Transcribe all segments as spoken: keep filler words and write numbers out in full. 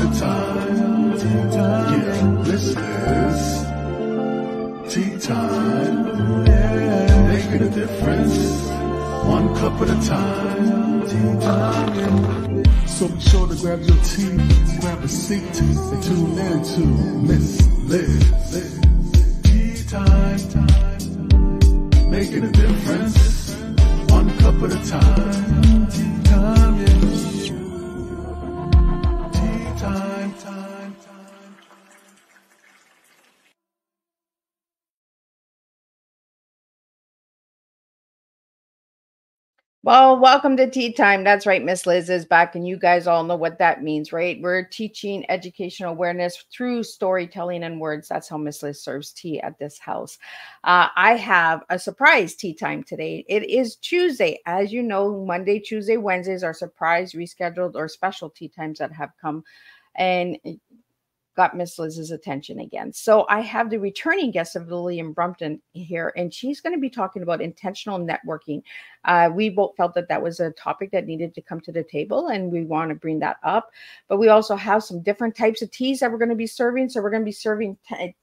Teatime. Teatime. Yeah, this is Teatime. Yeah. Making a difference, one cup at a time. Teatime. So be sure to grab your tea, grab a seat, and tune in to Miss Liz. Teatime. Making a difference, one cup at a time. Teatime, yeah. Time, time, time. Well, welcome to Tea Time. That's right, Miss Liz is back, and you guys all know what that means, right? We're teaching educational awareness through storytelling and words. That's how Miss Liz serves tea at this house. Uh, I have a surprise tea time today. It is Tuesday. As you know, Monday, Tuesday, Wednesdays are surprise, rescheduled, or special tea times that have come and got Miss Liz's attention again. So I have the returning guest of Lillian Brummet here, and she's going to be talking about intentional networking. Uh, we both felt that that was a topic that needed to come to the table, and we want to bring that up. But we also have some different types of teas that we're going to be serving. So we're going to be serving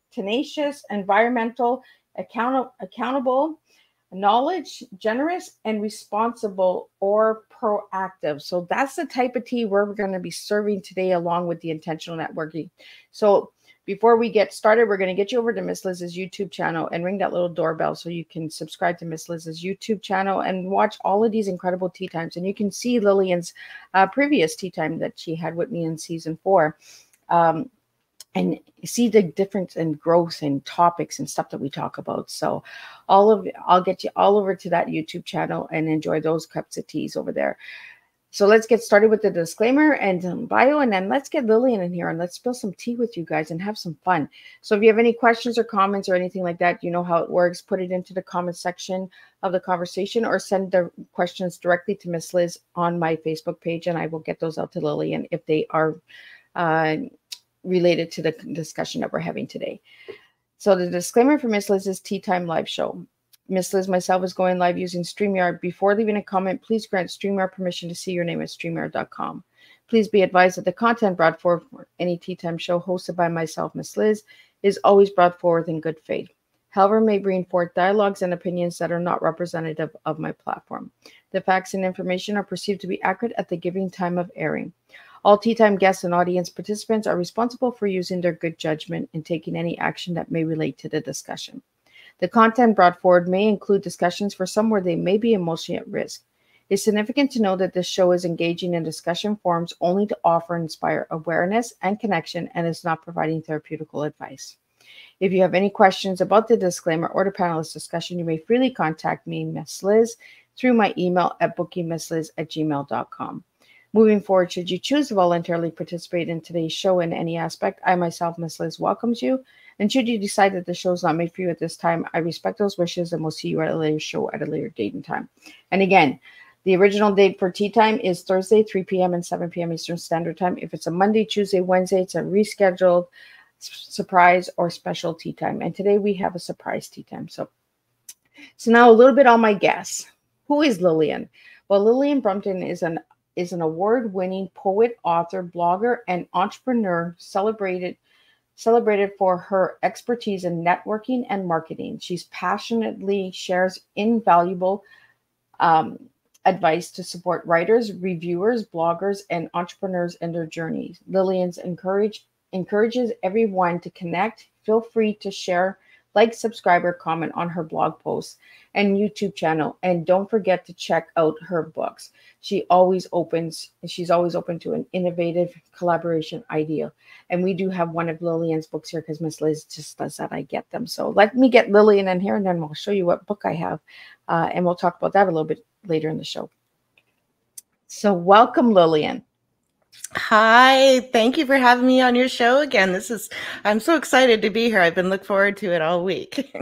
tenacious, environmental, account accountable, knowledge, generous, and responsible or proactive. So that's the type of tea we're going to be serving today along with the intentional networking. So before we get started, we're going to get you over to Miss Liz's YouTube channel and ring that little doorbell so you can subscribe to Miss Liz's YouTube channel and watch all of these incredible tea times. And you can see Lillian's uh, previous tea time that she had with me in season four. Um, And see the difference in growth and topics and stuff that we talk about. So all of I'll get you all over to that YouTube channel and enjoy those cups of teas over there. So let's get started with the disclaimer and bio, and then let's get Lillian in here and let's spill some tea with you guys and have some fun. So if you have any questions or comments or anything like that, you know how it works. Put it into the comment section of the conversation or send the questions directly to Miss Liz on my Facebook page, and I will get those out to Lillian if they are uh, related to the discussion that we're having today. So the disclaimer for Miss Liz's Tea Time live show. Miss Liz, myself, is going live using StreamYard. Before leaving a comment, please grant StreamYard permission to see your name at StreamYard dot com. Please be advised that the content brought forth for any Tea Time show hosted by myself, Miss Liz, is always brought forth in good faith. However, may bring forth dialogues and opinions that are not representative of my platform. The facts and information are perceived to be accurate at the given time of airing. All Tea Time guests and audience participants are responsible for using their good judgment and taking any action that may relate to the discussion. The content brought forward may include discussions for some where they may be emotionally at risk. It's significant to know that this show is engaging in discussion forums only to offer and inspire awareness and connection and is not providing therapeutical advice. If you have any questions about the disclaimer or the panelist discussion, you may freely contact me, Miss Liz, through my email at booking miss liz at gmail dot com. Moving forward, should you choose to voluntarily participate in today's show in any aspect, I myself, Miss Liz, welcomes you. And should you decide that the show is not made for you at this time, I respect those wishes and we'll see you at a later show at a later date and time. And again, the original date for Tea Time is Thursday, three p m and seven p m Eastern Standard Time. If it's a Monday, Tuesday, Wednesday, it's a rescheduled surprise or special tea time. And today we have a surprise tea time. So, so now a little bit on my guests. Who is Lillian? Well, Lillian Brummet is an is an award-winning poet, author, blogger, and entrepreneur celebrated, celebrated for her expertise in networking and marketing. She's passionately shares invaluable um, advice to support writers, reviewers, bloggers, and entrepreneurs in their journeys. Lillian's encourage, encourages everyone to connect. Feel free to share, like, subscribe, or comment on her blog posts and YouTube channel. And don't forget to check out her books. She always opens, she's always open to an innovative collaboration idea. And we do have one of Lillian's books here because Miss Liz just does that. I get them. So let me get Lillian in here and then we'll show you what book I have. Uh, and we'll talk about that a little bit later in the show. So welcome, Lillian. Hi, thank you for having me on your show again. This is, I'm so excited to be here. I've been looking forward to it all week.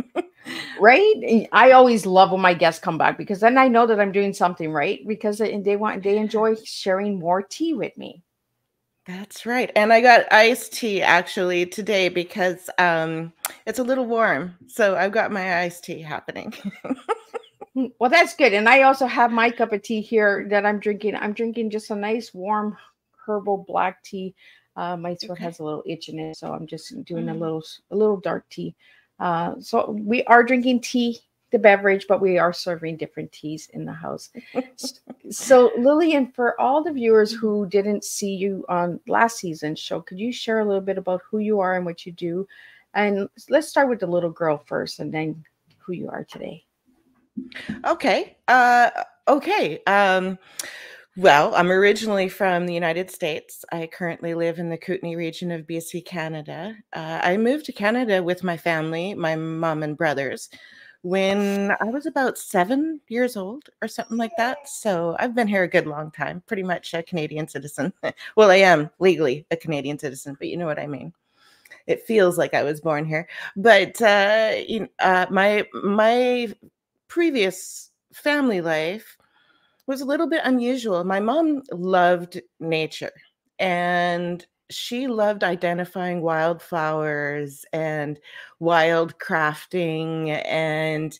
Right? I always love when my guests come back because then I know that I'm doing something right, because they want, they enjoy sharing more tea with me. That's right. And I got iced tea actually today because um, it's a little warm. So I've got my iced tea happening. Well, that's good. And I also have my cup of tea here that I'm drinking. I'm drinking just a nice warm herbal black tea Uh, my throat okay. has a little itch in it, so I'm just doing mm-hmm. a little a little dark tea. Uh, so we are drinking tea, the beverage, but we are serving different teas in the house. So Lillian, for all the viewers who didn't see you on last season's show, could you share a little bit about who you are and what you do? And let's start with the little girl first, and then who you are today. Okay. Uh, okay. Um, well, I'm originally from the United States. I currently live in the Kootenay region of B C, Canada. Uh, I moved to Canada with my family, my mom and brothers, when I was about seven years old or something like that. So I've been here a good long time, pretty much a Canadian citizen. Well, I am legally a Canadian citizen, but you know what I mean. It feels like I was born here, but uh, you know, uh, my my previous family life was a little bit unusual. My mom loved nature, and she loved identifying wildflowers and wild crafting and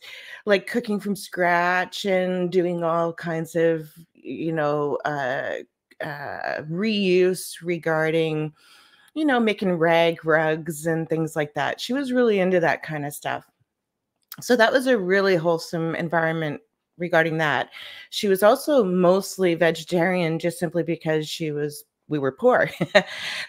like cooking from scratch and doing all kinds of, you know, uh, uh, reuse regarding, you know, making rag rugs and things like that. She was really into that kind of stuff. So that was a really wholesome environment regarding that. She was also mostly vegetarian just simply because she was, we were poor.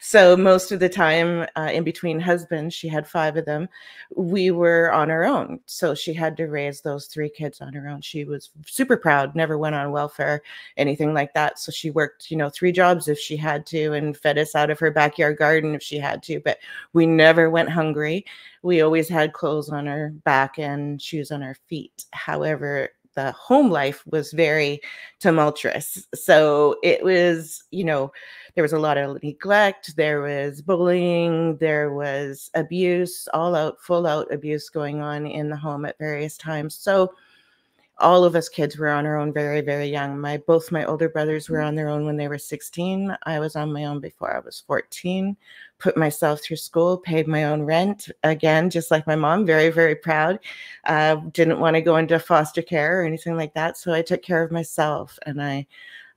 So most of the time uh, in between husbands, she had five of them, we were on our own. So she had to raise those three kids on her own. She was super proud, never went on welfare, anything like that. So she worked, you know, three jobs if she had to, and fed us out of her backyard garden if she had to, but we never went hungry. We always had clothes on our back and shoes on our feet. However, the home life was very tumultuous. So it was, you know, there was a lot of neglect, there was bullying, there was abuse, all out, full out abuse going on in the home at various times. So all of us kids were on our own very, very young. My, both my older brothers were on their own when they were sixteen. I was on my own before I was fourteen, put myself through school, paid my own rent. Again, just like my mom, very, very proud. Uh, didn't want to go into foster care or anything like that. So I took care of myself, and I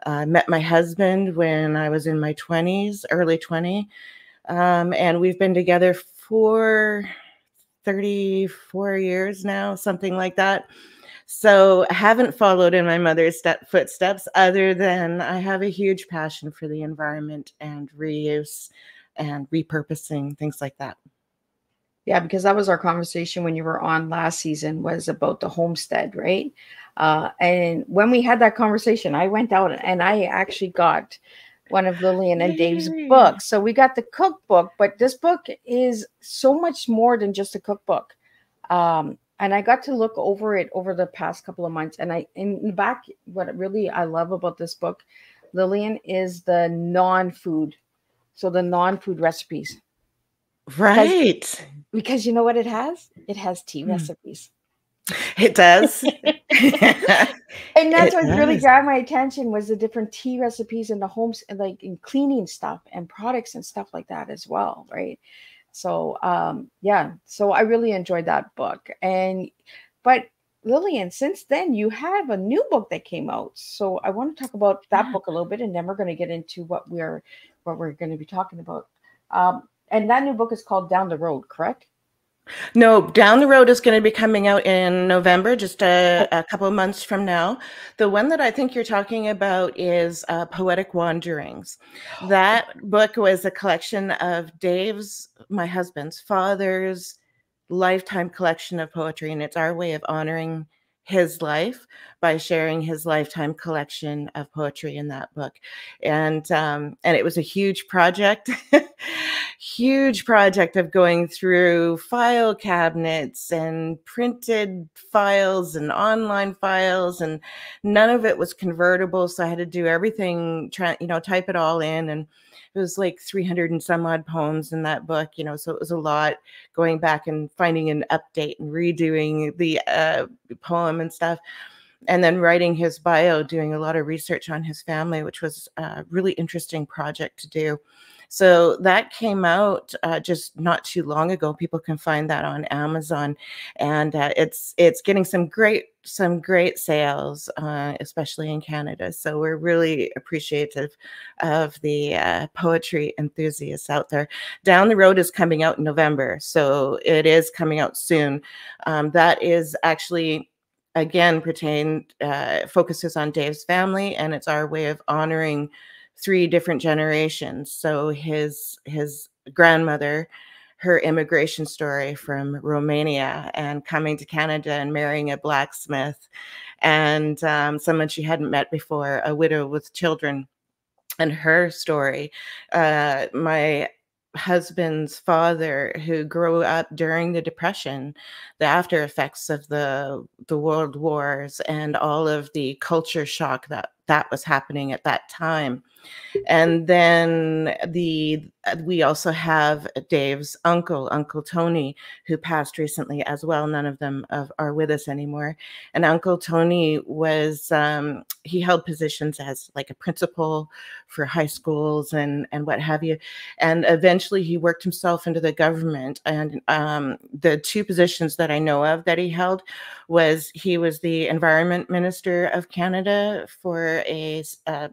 uh, met my husband when I was in my twenties, early twenty. Um, and we've been together for thirty-four years now, something like that. So I haven't followed in my mother's step footsteps, other than I have a huge passion for the environment and reuse and repurposing, things like that. Yeah, because that was our conversation when you were on last season, was about the homestead, right? Uh, and when we had that conversation, I went out and I actually got one of Lillian and Dave's books. So we got the cookbook, but this book is so much more than just a cookbook. Um, And I got to look over it over the past couple of months. And I, in the back, what really I love about this book, Lillian, is the non-food. So the non-food recipes. Right. Because, because you know what it has? It has tea mm. recipes. It does. And that's it what does. really grabbed my attention, was the different tea recipes in the homes, like in cleaning stuff and products and stuff like that as well, right? So, um, yeah, so I really enjoyed that book. And, but Lillian, since then you have a new book that came out. So I want to talk about that yeah. book a little bit, and then we're going to get into what we're, what we're going to be talking about. Um, and that new book is called Down the Road, correct? No, Down the Road is going to be coming out in November, just a, a couple of months from now. The one that I think you're talking about is uh, Poetic Wanderings. That book was a collection of Dave's, my husband's, father's lifetime collection of poetry, and it's our way of honoring his life by sharing his lifetime collection of poetry in that book. And um, and it was a huge project, huge project of going through file cabinets and printed files and online files, and none of it was convertible. So I had to do everything, try, you know, type it all in. And it was like three hundred and some odd poems in that book, you know, so it was a lot going back and finding an update and redoing the uh, poem and stuff. And then writing his bio, doing a lot of research on his family, which was a really interesting project to do. So that came out uh, just not too long ago. People can find that on Amazon, and uh, it's it's getting some great some great sales, uh, especially in Canada. So we're really appreciative of the uh, poetry enthusiasts out there. Down the Road is coming out in November, so it is coming out soon. Um, that is actually, again, pertain, uh, focuses on Dave's family, and it's our way of honoring three different generations. So his his grandmother, her immigration story from Romania and coming to Canada and marrying a blacksmith, and um, someone she hadn't met before, a widow with children, and her story. Uh, my husband's father, who grew up during the Depression, the after effects of the the world wars and all of the culture shock that that was happening at that time. And then the we also have Dave's uncle, Uncle Tony, who passed recently as well. None of them of, are with us anymore. And Uncle Tony was, um, he held positions as like a principal for high schools and, and what have you. And eventually he worked himself into the government. And um, the two positions that I know of that he held was he was the Environment Minister of Canada for a uh,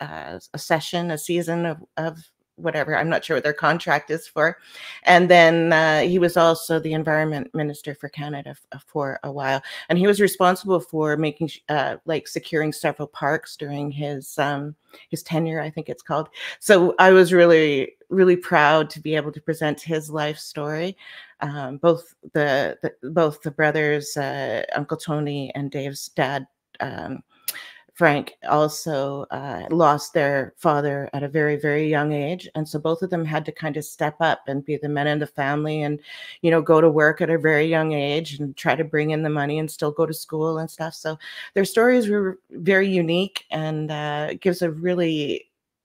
Uh, a session, a season of, of whatever. I'm not sure what their contract is for. And then uh, he was also the Environment Minister for Canada for a while. And he was responsible for making, uh, like securing several parks during his um, his tenure, I think it's called. So I was really, really proud to be able to present his life story. Um, both the, the both the brothers, uh, Uncle Tony and Dave's dad, um, Frank, also uh, lost their father at a very, very young age. And so both of them had to kind of step up and be the men in the family and, you know, go to work at a very young age and try to bring in the money and still go to school and stuff. So their stories were very unique, and uh, gives a really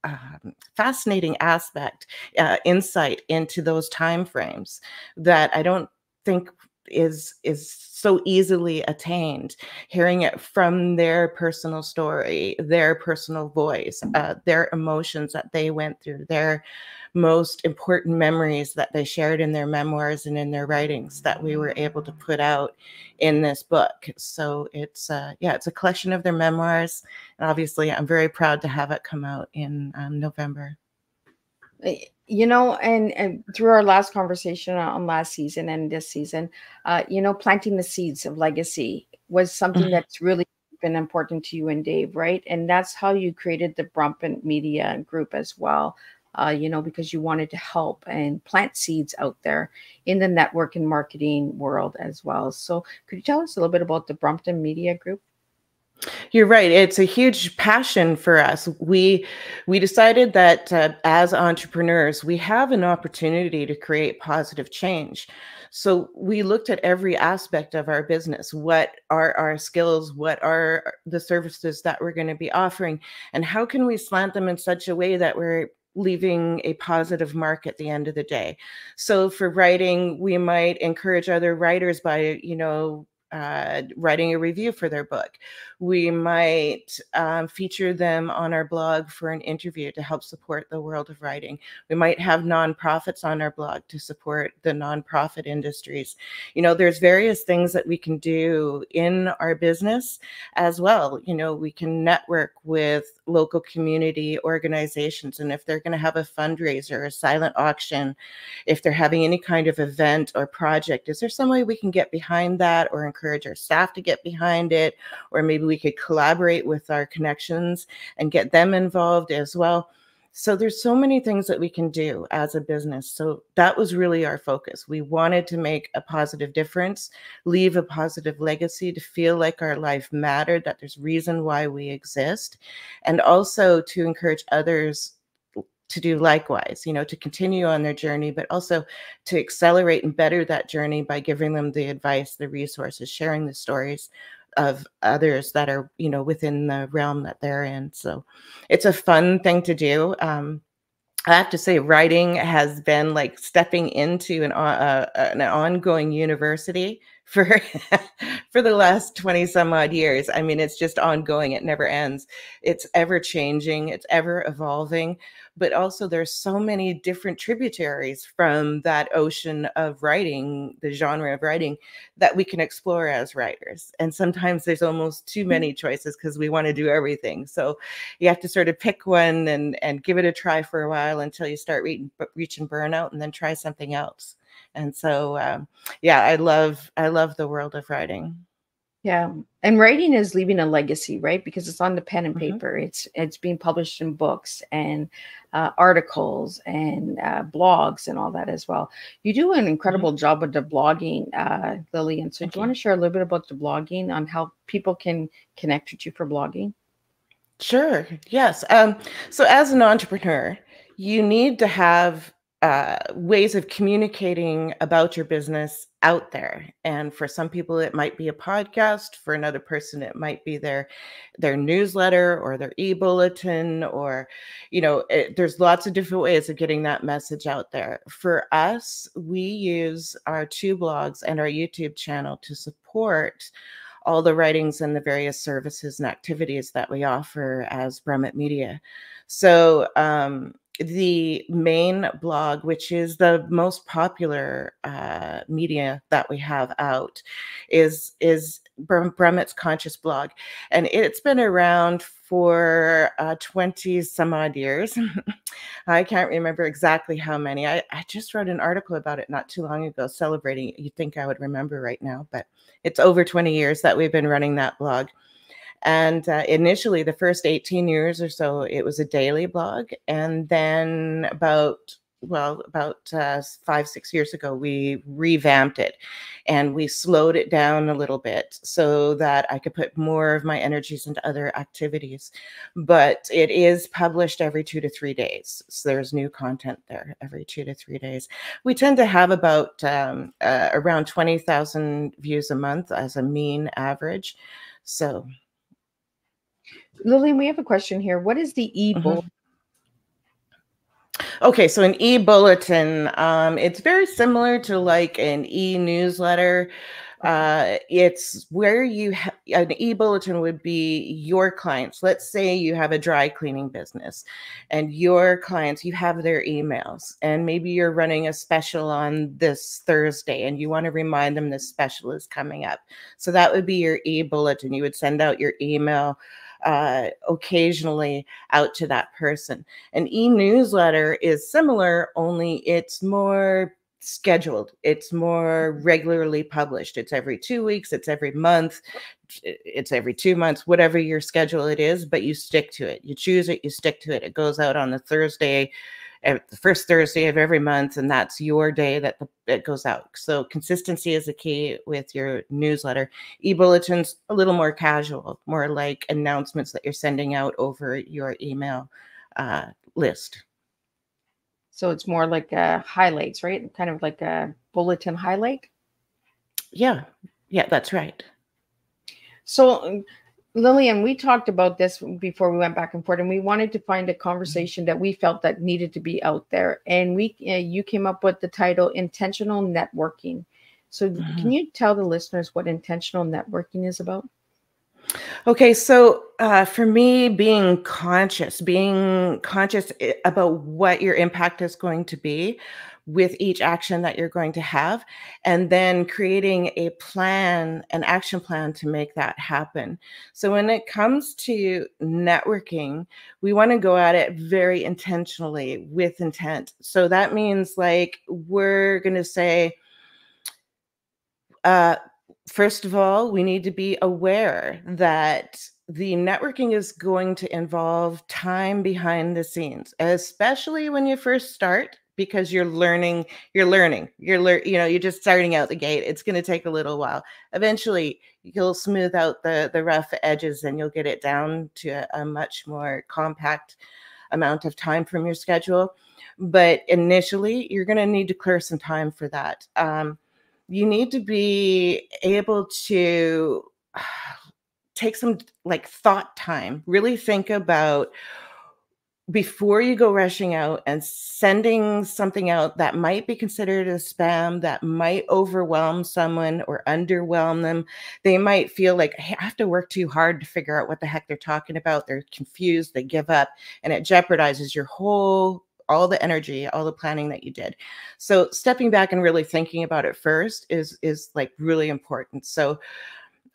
Um, fascinating aspect, uh, insight into those timeframes that I don't think is is so easily attained. Hearing it from their personal story, their personal voice, uh, their emotions that they went through, their most important memories that they shared in their memoirs and in their writings that we were able to put out in this book. So it's uh, yeah, it's a collection of their memoirs, and obviously I'm very proud to have it come out in um, November. You know, and, and through our last conversation on last season and this season, uh, you know, planting the seeds of legacy was something mm-hmm. that's really been important to you and Dave, right? And that's how you created the Brummet Media Group as well, uh, you know, because you wanted to help and plant seeds out there in the network and marketing world as well. So could you tell us a little bit about the Brummet Media Group? You're right. It's a huge passion for us. We we decided that uh, as entrepreneurs, we have an opportunity to create positive change. So we looked at every aspect of our business. What are our skills? What are the services that we're going to be offering? And how can we slant them in such a way that we're leaving a positive mark at the end of the day? So for writing, we might encourage other writers by, you know, Uh, writing a review for their book. We might um, feature them on our blog for an interview to help support the world of writing. We might have nonprofits on our blog to support the nonprofit industries. You know, there's various things that we can do in our business as well. You know, we can network with local community organizations, and if they're going to have a fundraiser, a silent auction, if they're having any kind of event or project, is there some way we can get behind that or encourage our staff to get behind it? Or maybe we could collaborate with our connections and get them involved as well. So there's so many things that we can do as a business. So that was really our focus. We wanted to make a positive difference, leave a positive legacy, to feel like our life mattered, that there's reason why we exist, and also to encourage others to do likewise, you know, to continue on their journey, but also to accelerate and better that journey by giving them the advice, the resources, sharing the stories of others that are, you know, within the realm that they're in. So it's a fun thing to do. Um, I have to say, writing has been like stepping into an, uh, an ongoing university for for the last twenty some odd years. I mean, it's just ongoing. It never ends. It's ever changing. It's ever evolving. But also there's so many different tributaries from that ocean of writing, the genre of writing, that we can explore as writers. And sometimes there's almost too many choices because we want to do everything. So you have to sort of pick one and, and give it a try for a while until you start reaching, reaching burnout, and then try something else. And so, um, yeah, I love, I love the world of writing. Yeah. And writing is leaving a legacy, right? Because it's on the pen and paper. Mm-hmm. It's, it's being published in books and uh, articles and uh, blogs and all that as well. You do an incredible mm-hmm. job with the blogging, uh, Lillian. So okay. do you want to share a little bit about the blogging on how people can connect with you for blogging? Sure. Yes. Um, so as an entrepreneur, you need to have Uh, ways of communicating about your business out there. And for some people, it might be a podcast. For another person, it might be their, their newsletter or their e-bulletin, or, you know, it, there's lots of different ways of getting that message out there. For us, we use our two blogs and our YouTube channel to support all the writings and the various services and activities that we offer as Brummet Media. So, um, the main blog, which is the most popular uh, media that we have out, is is Brummet's Conscious Blog, and it's been around for uh, twenty some odd years. I can't remember exactly how many. I, I just wrote an article about it not too long ago, celebrating it. You'd think I would remember right now, but it's over twenty years that we've been running that blog. And uh, initially, the first eighteen years or so, it was a daily blog. And then about, well, about uh, five, six years ago, we revamped it and we slowed it down a little bit so that I could put more of my energies into other activities. But it is published every two to three days. So there's new content there every two to three days. We tend to have about um, uh, around twenty thousand views a month as a mean average. So... Lillian, we have a question here. What is the e-bulletin? Mm-hmm. Okay, so an e-bulletin, um, it's very similar to like an e-newsletter. Uh, it's where you have an e-bulletin would be your clients. Let's say you have a dry cleaning business and your clients, you have their emails, and maybe you're running a special on this Thursday and you want to remind them this special is coming up. So that would be your e-bulletin. You would send out your email uh, occasionally out to that person. An e-newsletter is similar, only it's more scheduled. It's more regularly published. It's every two weeks. It's every month. It's every two months, whatever your schedule it is, but you stick to it. You choose it, you stick to it. It goes out on the Thursday, the first Thursday of every month, and that's your day that the, it goes out. So consistency is the key with your newsletter. E-bulletins, a little more casual, more like announcements that you're sending out over your email uh, list. So it's more like uh, highlights, right? Kind of like a bulletin highlight. Yeah. Yeah, that's right. So Lillian, we talked about this before we went back and forth, and we wanted to find a conversation that we felt that needed to be out there. And we, uh, you came up with the title Intentional Networking. So mm-hmm. can you tell the listeners what intentional networking is about? Okay, so uh, for me, being conscious, being conscious about what your impact is going to be with each action that you're going to have, and then creating a plan, an action plan to make that happen. So when it comes to networking, we want to go at it very intentionally with intent. So that means like we're going to say, uh, first of all, we need to be aware that the networking is going to involve time behind the scenes, especially when you first start, because you're learning, you're learning, you're lear you know, you're just starting out the gate. It's going to take a little while. Eventually, you'll smooth out the, the rough edges and you'll get it down to a, a much more compact amount of time from your schedule. But initially, you're going to need to clear some time for that. Um, You need to be able to take some like thought time, really think about before you go rushing out and sending something out that might be considered a spam, that might overwhelm someone or underwhelm them. They might feel like, hey, I have to work too hard to figure out what the heck they're talking about. They're confused, they give up, and it jeopardizes your whole, all the energy, all the planning that you did. So stepping back and really thinking about it first is, is like really important. So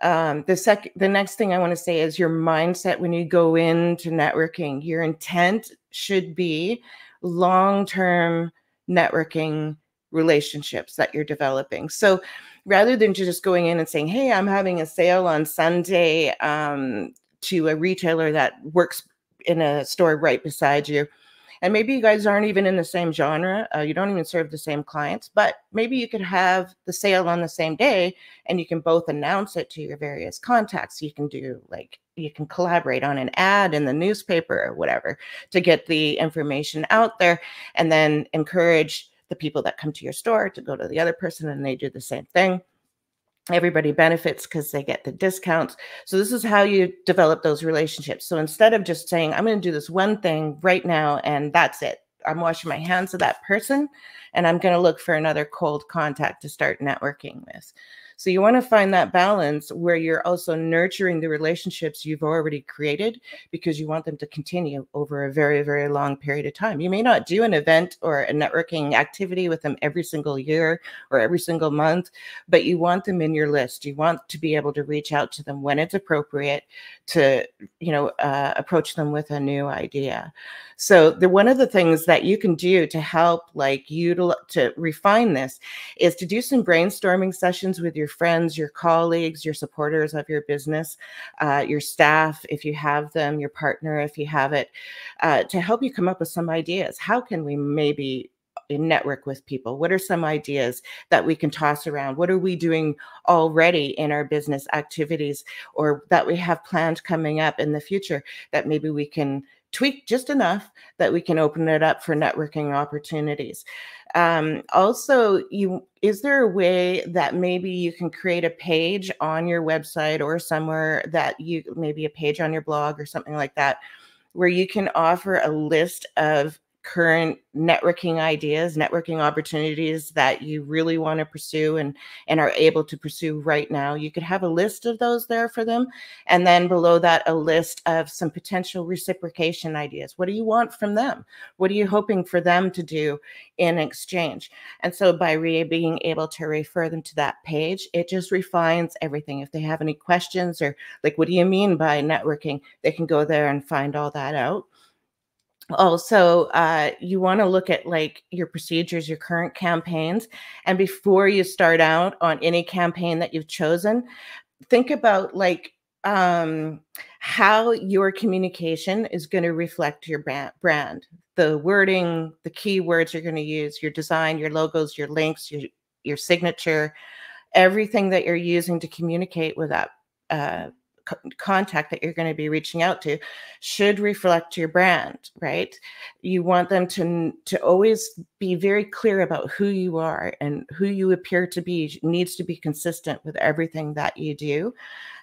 Um, the second, the next thing I want to say is your mindset when you go into networking. Your intent should be long-term networking relationships that you're developing. So rather than just going in and saying, hey, I'm having a sale on Sunday um, to a retailer that works in a store right beside you, and maybe you guys aren't even in the same genre, uh, you don't even serve the same clients, but maybe you could have the sale on the same day and you can both announce it to your various contacts. You can do like, you can collaborate on an ad in the newspaper or whatever to get the information out there, and then encourage the people that come to your store to go to the other person and they do the same thing. Everybody benefits because they get the discounts. So this is how you develop those relationships. So instead of just saying, I'm going to do this one thing right now and that's it, I'm washing my hands of that person and I'm going to look for another cold contact to start networking with. So you want to find that balance where you're also nurturing the relationships you've already created, because you want them to continue over a very, very long period of time. You may not do an event or a networking activity with them every single year or every single month, but you want them in your list. You want to be able to reach out to them when it's appropriate to, you know, uh, approach them with a new idea. So the, one of the things that you can do to help like you to, to refine this is to do some brainstorming sessions with your friends, your colleagues, your supporters of your business, uh, your staff, if you have them, your partner, if you have it, uh, to help you come up with some ideas. How can we maybe network with people? What are some ideas that we can toss around? What are we doing already in our business activities or that we have planned coming up in the future that maybe we can tweak just enough that we can open it up for networking opportunities? Um, also, you, is there a way that maybe you can create a page on your website or somewhere that you, maybe a page on your blog or something like that, where you can offer a list of current networking ideas, networking opportunities that you really want to pursue and, and are able to pursue right now? You could have a list of those there for them. And then below that, a list of some potential reciprocation ideas. What do you want from them? What are you hoping for them to do in exchange? And so by re being able to refer them to that page, it just refines everything. If they have any questions or like, what do you mean by networking? They can go there and find all that out. Also, uh, you want to look at like your procedures, your current campaigns. And before you start out on any campaign that you've chosen, think about like um, how your communication is going to reflect your brand, the wording, the keywords you're going to use, your design, your logos, your links, your, your signature, everything that you're using to communicate with that uh, contact that you're going to be reaching out to should reflect your brand, right? You want them to, to always be very clear about who you are, and who you appear to be needs to be consistent with everything that you do.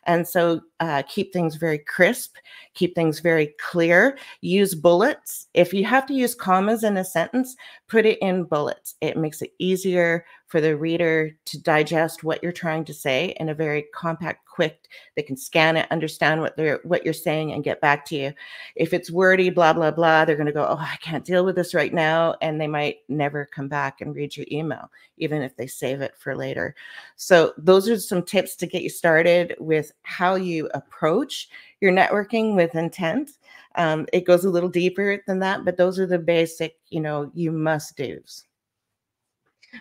And so uh, keep things very crisp, keep things very clear, use bullets. If you have to use commas in a sentence, put it in bullets. It makes it easier for the reader to digest what you're trying to say in a very compact, quick, they can scan it, understand what they're what you're saying, and get back to you. If it's wordy, blah, blah, blah, they're gonna go, oh, I can't deal with this right now. And they might never come back and read your email, even if they save it for later. So those are some tips to get you started with how you approach your networking with intent. Um, it goes a little deeper than that, but those are the basic, you know, you must do's.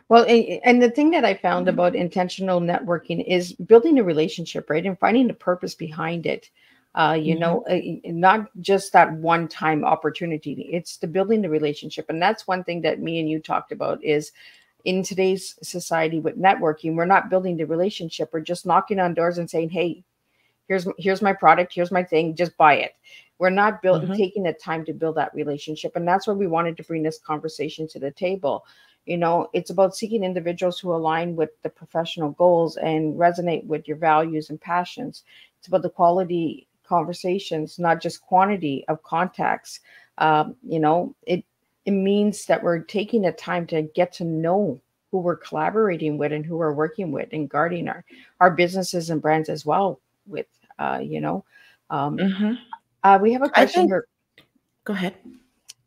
Well, and the thing that I found about intentional networking is building a relationship, right? And finding the purpose behind it. Uh, you mm-hmm. know, not just that one-time opportunity. It's the building the relationship. And that's one thing that me and you talked about is in today's society with networking, we're not building the relationship. We're just knocking on doors and saying, hey, here's, here's my product. Here's my thing. Just buy it. We're not building, mm-hmm. taking the time to build that relationship. And that's why we wanted to bring this conversation to the table. You know, it's about seeking individuals who align with the professional goals and resonate with your values and passions. It's about the quality conversations, not just quantity of contacts. Um, you know, it, it means that we're taking the time to get to know who we're collaborating with and who we're working with and guarding our, our businesses and brands as well with, uh, you know. Um, mm-hmm. uh, we have a question I think, here. Go ahead.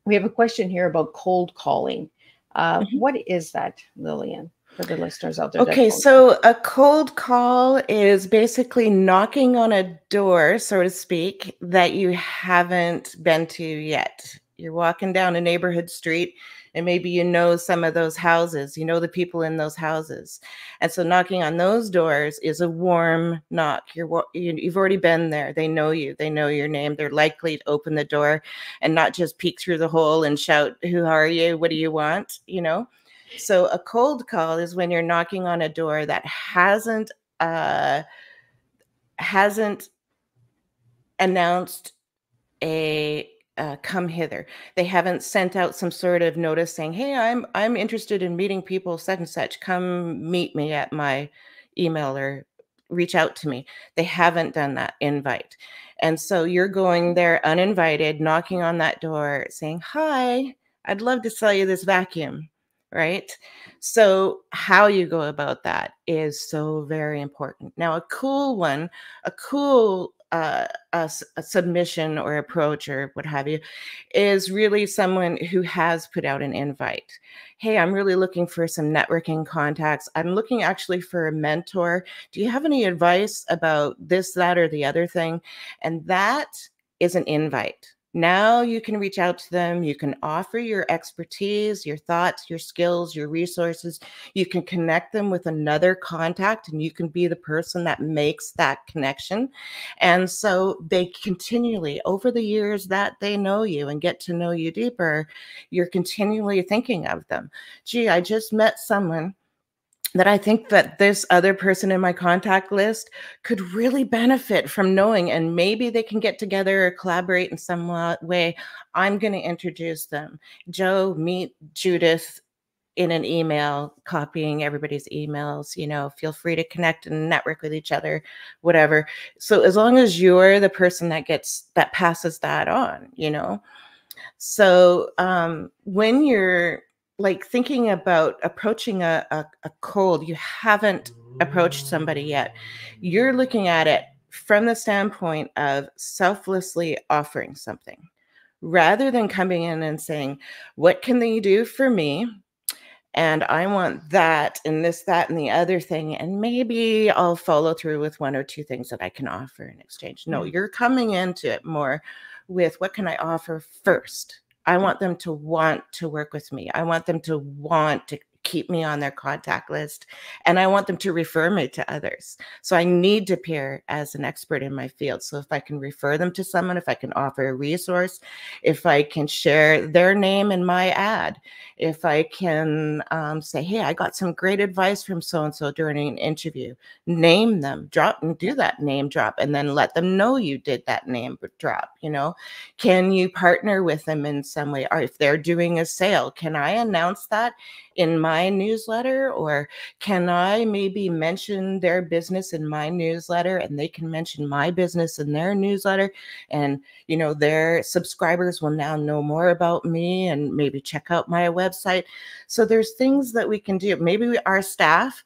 We have a question here about cold calling. Uh, mm-hmm. What is that, Lillian, for the listeners out there? Okay, so a cold call is basically knocking on a door, so to speak, that you haven't been to yet. You're walking down a neighborhood street, and maybe you know some of those houses. You know the people in those houses. And so knocking on those doors is a warm knock. You're, you've already been there. They know you. They know your name. They're likely to open the door and not just peek through the hole and shout, who are you? What do you want? You know? So a cold call is when you're knocking on a door that hasn't uh, hasn't announced a... Uh, come hither. They haven't sent out some sort of notice saying, hey, I'm I'm interested in meeting people such and such. Come meet me at my email or reach out to me. They haven't done that invite. And so you're going there uninvited, knocking on that door saying, hi, I'd love to sell you this vacuum, right? So how you go about that is so very important. Now, a cool one, a cool Uh, a, a submission or approach or what have you is really someone who has put out an invite. Hey, I'm really looking for some networking contacts. I'm looking actually for a mentor. Do you have any advice about this, that, or the other thing? And that is an invite. Now you can reach out to them. You can offer your expertise, your thoughts, your skills, your resources. You can connect them with another contact, and you can be the person that makes that connection. And so they continually, over the years that they know you and get to know you deeper, you're continually thinking of them. Gee, I just met someone that I think that this other person in my contact list could really benefit from knowing, and maybe they can get together or collaborate in some way. I'm going to introduce them. Joe, meet Judith in an email, copying everybody's emails, you know, feel free to connect and network with each other, whatever. So as long as you're the person that gets, that passes that on, you know. So um, when you're, like thinking about approaching a, a, a cold, you haven't approached somebody yet. You're looking at it from the standpoint of selflessly offering something rather than coming in and saying, what can they do for me? And I want that and this, that, and the other thing. And maybe I'll follow through with one or two things that I can offer in exchange. No, you're coming into it more with what can I offer first? I want them to want to work with me. I want them to want to keep me on their contact list, and I want them to refer me to others. So I need to appear as an expert in my field. So if I can refer them to someone, if I can offer a resource, if I can share their name in my ad, if I can um, say, hey, I got some great advice from so-and-so during an interview, name them, drop and do that name drop, and then let them know you did that name drop, you know. Can you partner with them in some way? Or if they're doing a sale, can I announce that in my newsletter, or can I maybe mention their business in my newsletter, and they can mention my business in their newsletter, and you know their subscribers will now know more about me and maybe check out my website. So there's things that we can do. Maybe we, our staff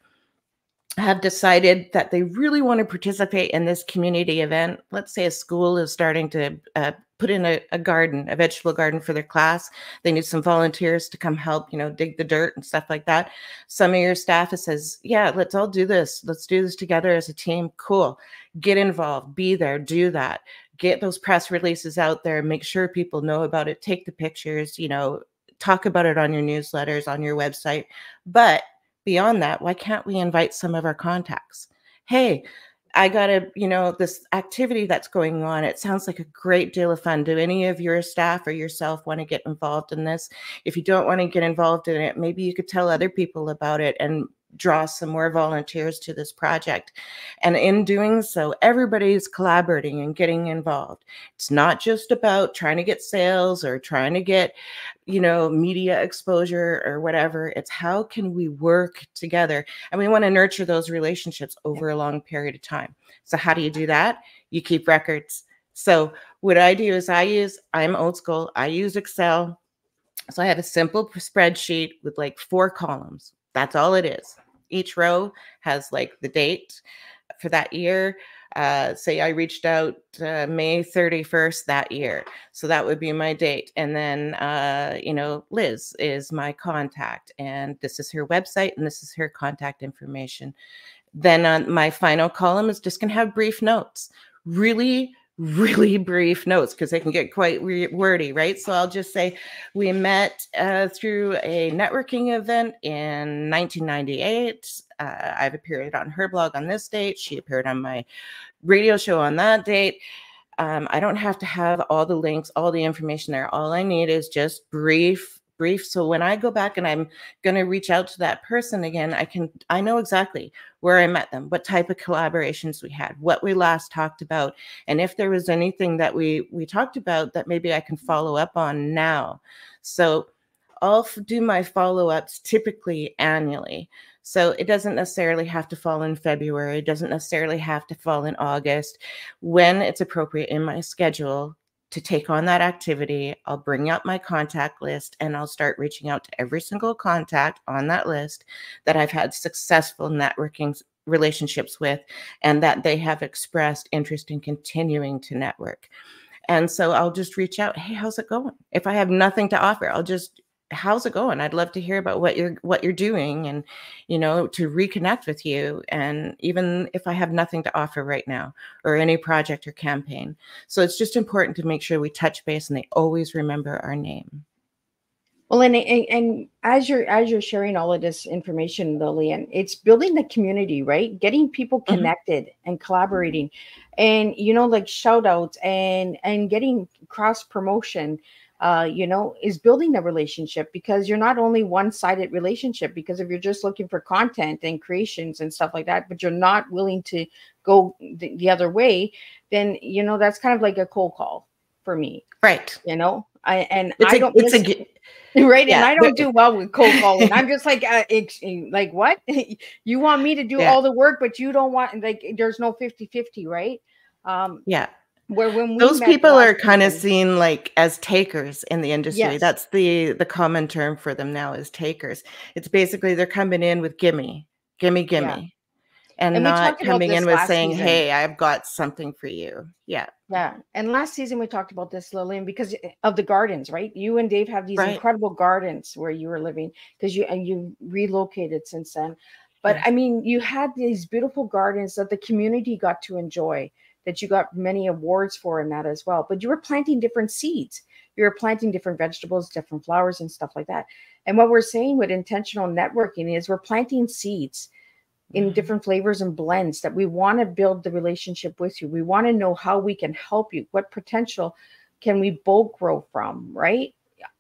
have decided that they really want to participate in this community event. Let's say a school is starting to uh, put in a, a garden, a vegetable garden for their class. They need some volunteers to come help, you know, dig the dirt and stuff like that. Some of your staff says, yeah, let's all do this. Let's do this together as a team. Cool. Get involved. Be there. Do that. Get those press releases out there. Make sure people know about it. Take the pictures, you know, talk about it on your newsletters, on your website. But beyond that, why can't we invite some of our contacts? Hey, I got a, you know, this activity that's going on. It sounds like a great deal of fun. Do any of your staff or yourself want to get involved in this? If you don't want to get involved in it, maybe you could tell other people about it and draw some more volunteers to this project. And in doing so, everybody's collaborating and getting involved. It's not just about trying to get sales or trying to get, you know, media exposure or whatever. It's how can we work together? And we want to nurture those relationships over a long period of time. So how do you do that? You keep records. So what I do is I use, I'm old school, I use Excel. So I have a simple spreadsheet with like four columns. That's all it is. Each row has like the date for that year. Uh, say I reached out uh, May thirty-first that year. So that would be my date. And then, uh, you know, Liz is my contact, and this is her website, and this is her contact information. Then on my final column is just going to have brief notes, really, really brief notes, because they can get quite wordy, right? So I'll just say we met uh, through a networking event in nineteen ninety-eight. Uh, I've appeared on her blog on this date. She appeared on my radio show on that date. Um, I don't have to have all the links, all the information there. All I need is just brief, brief. So when I go back and I'm going to reach out to that person again, I can, I know exactly where I met them, what type of collaborations we had, what we last talked about. And if there was anything that we, we talked about that maybe I can follow up on now. So I'll do my follow-ups typically annually. So it doesn't necessarily have to fall in February. It doesn't necessarily have to fall in August. When it's appropriate in my schedule to take on that activity, I'll bring up my contact list and I'll start reaching out to every single contact on that list that I've had successful networking relationships with and that they have expressed interest in continuing to network. And so I'll just reach out, hey, how's it going? If I have nothing to offer, I'll just, how's it going? I'd love to hear about what you're what you're doing and, you know, to reconnect with you. And even if I have nothing to offer right now or any project or campaign. So it's just important to make sure we touch base and they always remember our name. Well, and, and, and as you're as you're sharing all of this information, Lillian, it's building the community, right? Getting people connected mm-hmm. and collaborating and, you know, like shout outs and and getting cross promotion. Uh, you know, is building the relationship, because you're not only one-sided relationship, because if you're just looking for content and creations and stuff like that, but you're not willing to go the, the other way, then, you know, that's kind of like a cold call for me. Right. You know, I, and it's I a, don't, it's a, right. Yeah. And I don't do well with cold calling. I'm just like, uh, it, like what you want me to do yeah. all the work, but you don't want, like, there's no fifty fifty. Right. Um, yeah. Where when we those people are kind of seen like as takers in the industry. Yes. That's the the common term for them now is takers. It's basically they're coming in with gimme, gimme, gimme. Yeah. And, and not coming in with saying, season. hey, I've got something for you. Yeah. Yeah. And last season we talked about this, Lillian, because of the gardens, right? You and Dave have these right. incredible gardens where you were living, because you and you relocated since then. But yeah. I mean, you had these beautiful gardens that the community got to enjoy, that you got many awards for in that as well. But you were planting different seeds. You were planting different vegetables, different flowers and stuff like that. And what we're saying with intentional networking is we're planting seeds in different flavors and blends that we want to build the relationship with you. We want to know how we can help you. What potential can we both grow from, right?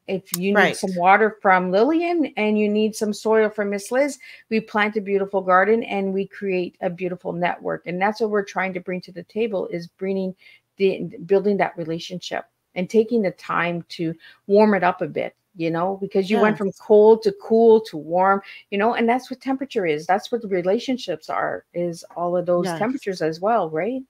If you need right. some water from Lillian and you need some soil from Miss Liz, we plant a beautiful garden and we create a beautiful network. And that's what we're trying to bring to the table, is bringing the, building that relationship and taking the time to warm it up a bit, you know, because you yes. went from cold to cool to warm, you know, and that's what temperature is. That's what the relationships are, is all of those yes. temperatures as well, right?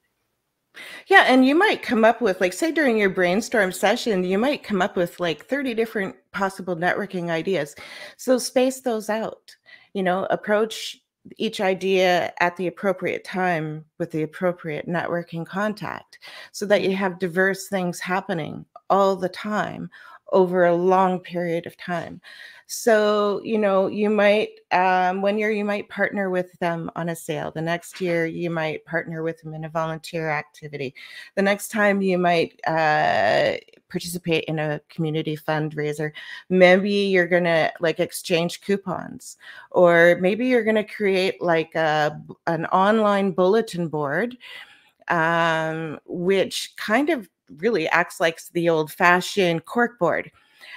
Yeah. And you might come up with, like, say during your brainstorm session, you might come up with like thirty different possible networking ideas. So space those out, you know, approach each idea at the appropriate time with the appropriate networking contact, so that you have diverse things happening all the time over a long period of time. So, you know, you might, um, one year you might partner with them on a sale. The next year you might partner with them in a volunteer activity. The next time you might uh, participate in a community fundraiser. Maybe you're going to like exchange coupons, or maybe you're going to create like a, an online bulletin board, um, which kind of really acts like the old-fashioned corkboard.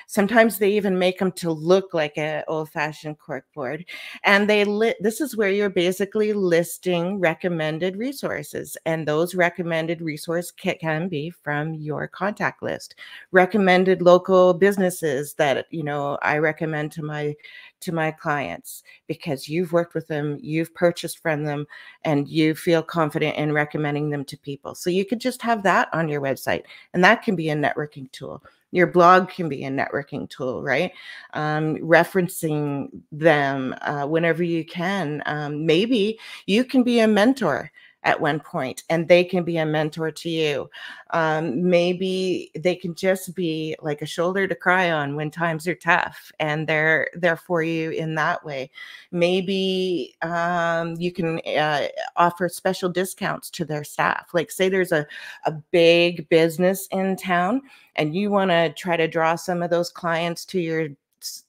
Sometimes they even make them to look like an old-fashioned corkboard. And they li this is where you're basically listing recommended resources. And those recommended resources can be from your contact list. Recommended local businesses that, you know, I recommend to my to my clients because you've worked with them, you've purchased from them, and you feel confident in recommending them to people. So you could just have that on your website, and that can be a networking tool. Your blog can be a networking tool, right? Um, referencing them uh, whenever you can. Um, maybe you can be a mentor at one point and they can be a mentor to you. Um, maybe they can just be like a shoulder to cry on when times are tough and they're there for you in that way. Maybe um, you can uh, offer special discounts to their staff. Like say there's a, a big business in town and you want to try to draw some of those clients to your,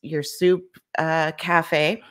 your soup uh, cafe.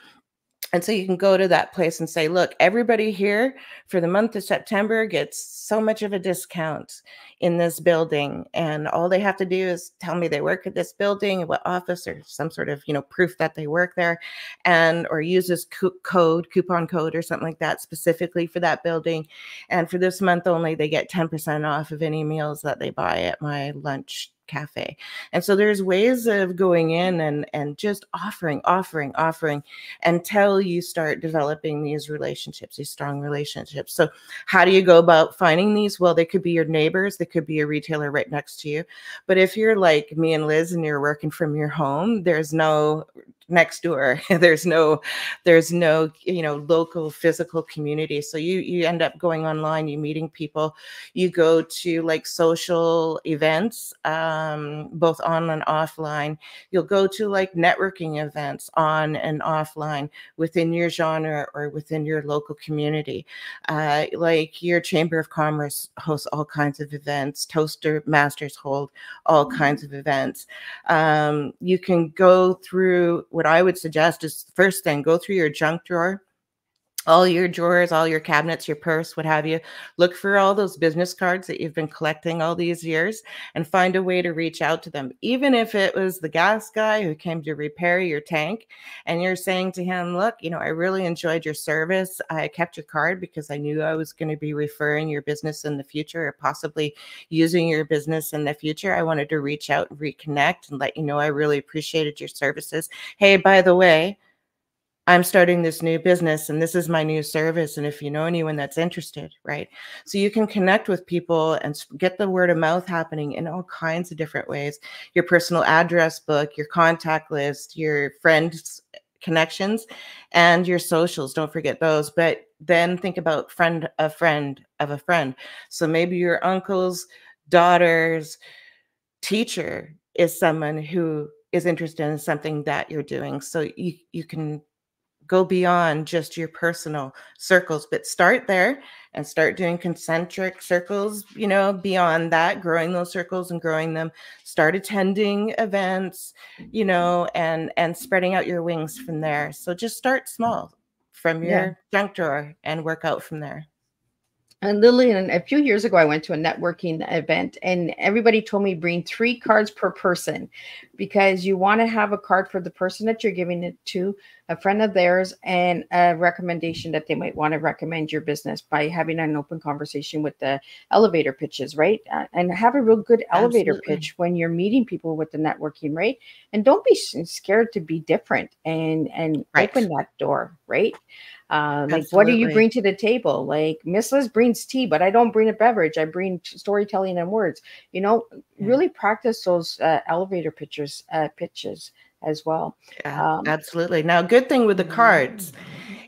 And so you can go to that place and say, look, everybody here for the month of September gets so much of a discount in this building. And all they have to do is tell me they work at this building, what office, or some sort of, you know, proof that they work there, and or use this code, coupon code or something like that specifically for that building. And for this month only, they get ten percent off of any meals that they buy at my lunch cafe. And so there's ways of going in and, and just offering, offering, offering until you start developing these relationships, these strong relationships. So how do you go about finding these? Well, they could be your neighbors. They could be a retailer right next to you. But if you're like me and Liz and you're working from your home, there's no next door. There's no, there's no, you know, local physical community. So you, you end up going online, you meeting people, you go to like social events, um, both on and offline. You'll go to like networking events on and offline within your genre or within your local community. Uh, like your Chamber of Commerce hosts all kinds of events, Toaster Masters hold all kinds of events. Um, you can go through, what I would suggest is first thing, go through your junk drawer, all your drawers, all your cabinets, your purse, what have you. Look for all those business cards that you've been collecting all these years and find a way to reach out to them. Even if it was the gas guy who came to repair your tank and you're saying to him, look, you know, I really enjoyed your service. I kept your card because I knew I was going to be referring your business in the future or possibly using your business in the future. I wanted to reach out and reconnect and let you know I really appreciated your services. Hey, by the way, I'm starting this new business and this is my new service. And if you know anyone that's interested, right? So you can connect with people and get the word of mouth happening in all kinds of different ways. Your personal address book, your contact list, your friends' connections, and your socials. Don't forget those. But then think about friend, a friend of a friend. So maybe your uncle's daughter's teacher is someone who is interested in something that you're doing. So you, you can go beyond just your personal circles, but start there and start doing concentric circles, you know, beyond that, growing those circles and growing them. Start attending events, you know, and, and spreading out your wings from there. So just start small from your yeah. junk drawer and work out from there. And Lillian, a few years ago, I went to a networking event and everybody told me bring three cards per person because you want to have a card for the person that you're giving it to, a friend of theirs, and a recommendation that they might want to recommend your business by having an open conversation with the elevator pitches, right? And have a real good elevator Absolutely. Pitch when you're meeting people with the networking, right? And don't be scared to be different and, and right. open that door, right? Uh, like, what do you bring to the table? Like, Miss Liz brings tea, but I don't bring a beverage. I bring storytelling and words. You know, yeah. really practice those uh, elevator pitches, uh, pitches as well. Yeah, um, absolutely. Now, good thing with the cards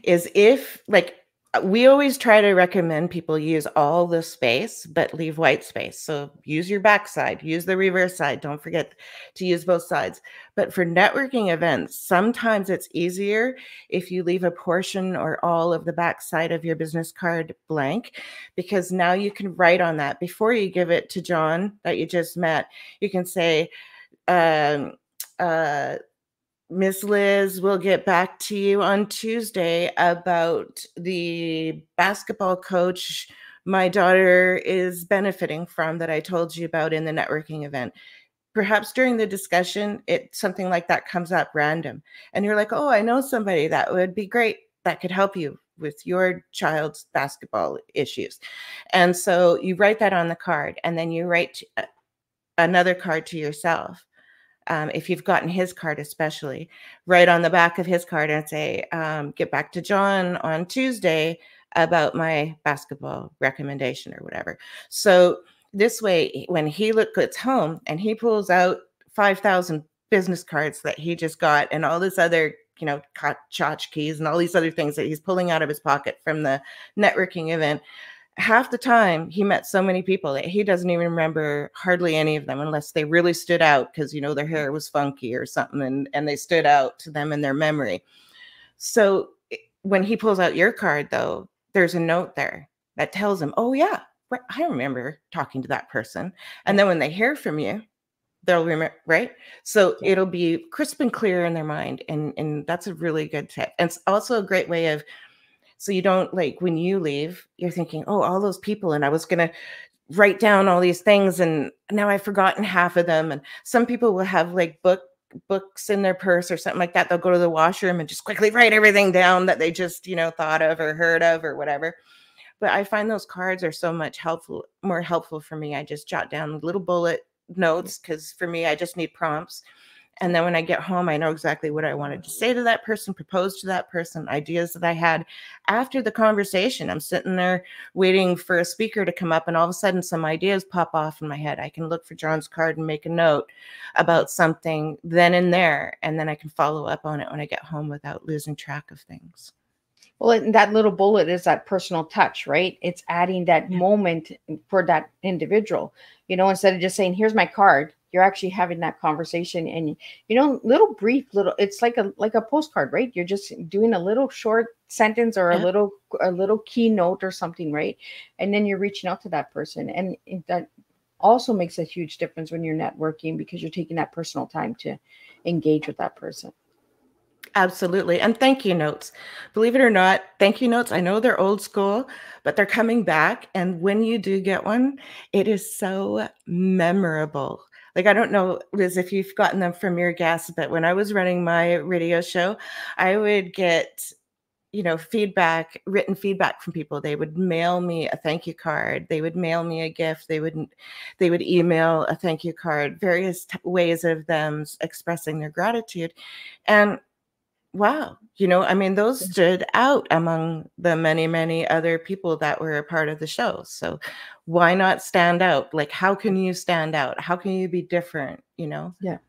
is if, like, we always try to recommend people use all the space, but leave white space. So use your backside, use the reverse side. Don't forget to use both sides. But for networking events, sometimes it's easier if you leave a portion or all of the backside of your business card blank, because now you can write on that before you give it to John that you just met. You can say, um, uh, Miss Liz, we'll get back to you on Tuesday about the basketball coach my daughter is benefiting from that I told you about in the networking event. Perhaps during the discussion, it something like that comes up random. And you're like, oh, I know somebody that would be great that could help you with your child's basketball issues. And so you write that on the card and then you write another card to yourself um, if you've gotten his card especially, write on the back of his card and say, um, get back to John on Tuesday about my basketball recommendation or whatever. So this way, when he gets home and he pulls out five thousand business cards that he just got and all this other, you know, tchotchkes and all these other things that he's pulling out of his pocket from the networking event, half the time he met so many people that he doesn't even remember hardly any of them unless they really stood out because, you know, their hair was funky or something and, and they stood out to them in their memory. So when he pulls out your card, though, there's a note there that tells him, oh, yeah, right, I remember talking to that person. And then when they hear from you, they'll remember, right? So yeah. It'll be crisp and clear in their mind. And, and that's a really good tip. And it's also a great way of, so you don't, like, when you leave, you're thinking, oh, all those people, and I was going to write down all these things, and now I've forgotten half of them. And some people will have, like, book books in their purse or something like that. They'll go to the washroom and just quickly write everything down that they just, you know, thought of or heard of or whatever. But I find those cards are so much helpful, more helpful for me. I just jot down little bullet notes because for me, I just need prompts. And then when I get home, I know exactly what I wanted to say to that person, propose to that person, ideas that I had after the conversation. I'm sitting there waiting for a speaker to come up, and all of a sudden some ideas pop off in my head. I can look for John's card and make a note about something then and there, and then I can follow up on it when I get home without losing track of things. Well, that little bullet is that personal touch, right? It's adding that moment for that individual. You know, instead of just saying, here's my card, you're actually having that conversation, and, you know, little brief little, it's like a, like a postcard, right? You're just doing a little short sentence or a yeah. little, a little keynote or something, right? And then you're reaching out to that person. And that also makes a huge difference when you're networking, because you're taking that personal time to engage with that person. Absolutely. And thank you notes, believe it or not, thank you notes. I know they're old school, but they're coming back. And when you do get one, it is so memorable. Like, I don't know, Liz, if you've gotten them from your guests, but when I was running my radio show, I would get, you know, feedback, written feedback from people. They would mail me a thank you card. They would mail me a gift. They wouldn't, they would email a thank you card, various t ways of them expressing their gratitude. And wow, you know, I mean, those stood out among the many, many other people that were a part of the show. So why not stand out? Like, how can you stand out? How can you be different? You know? Yeah.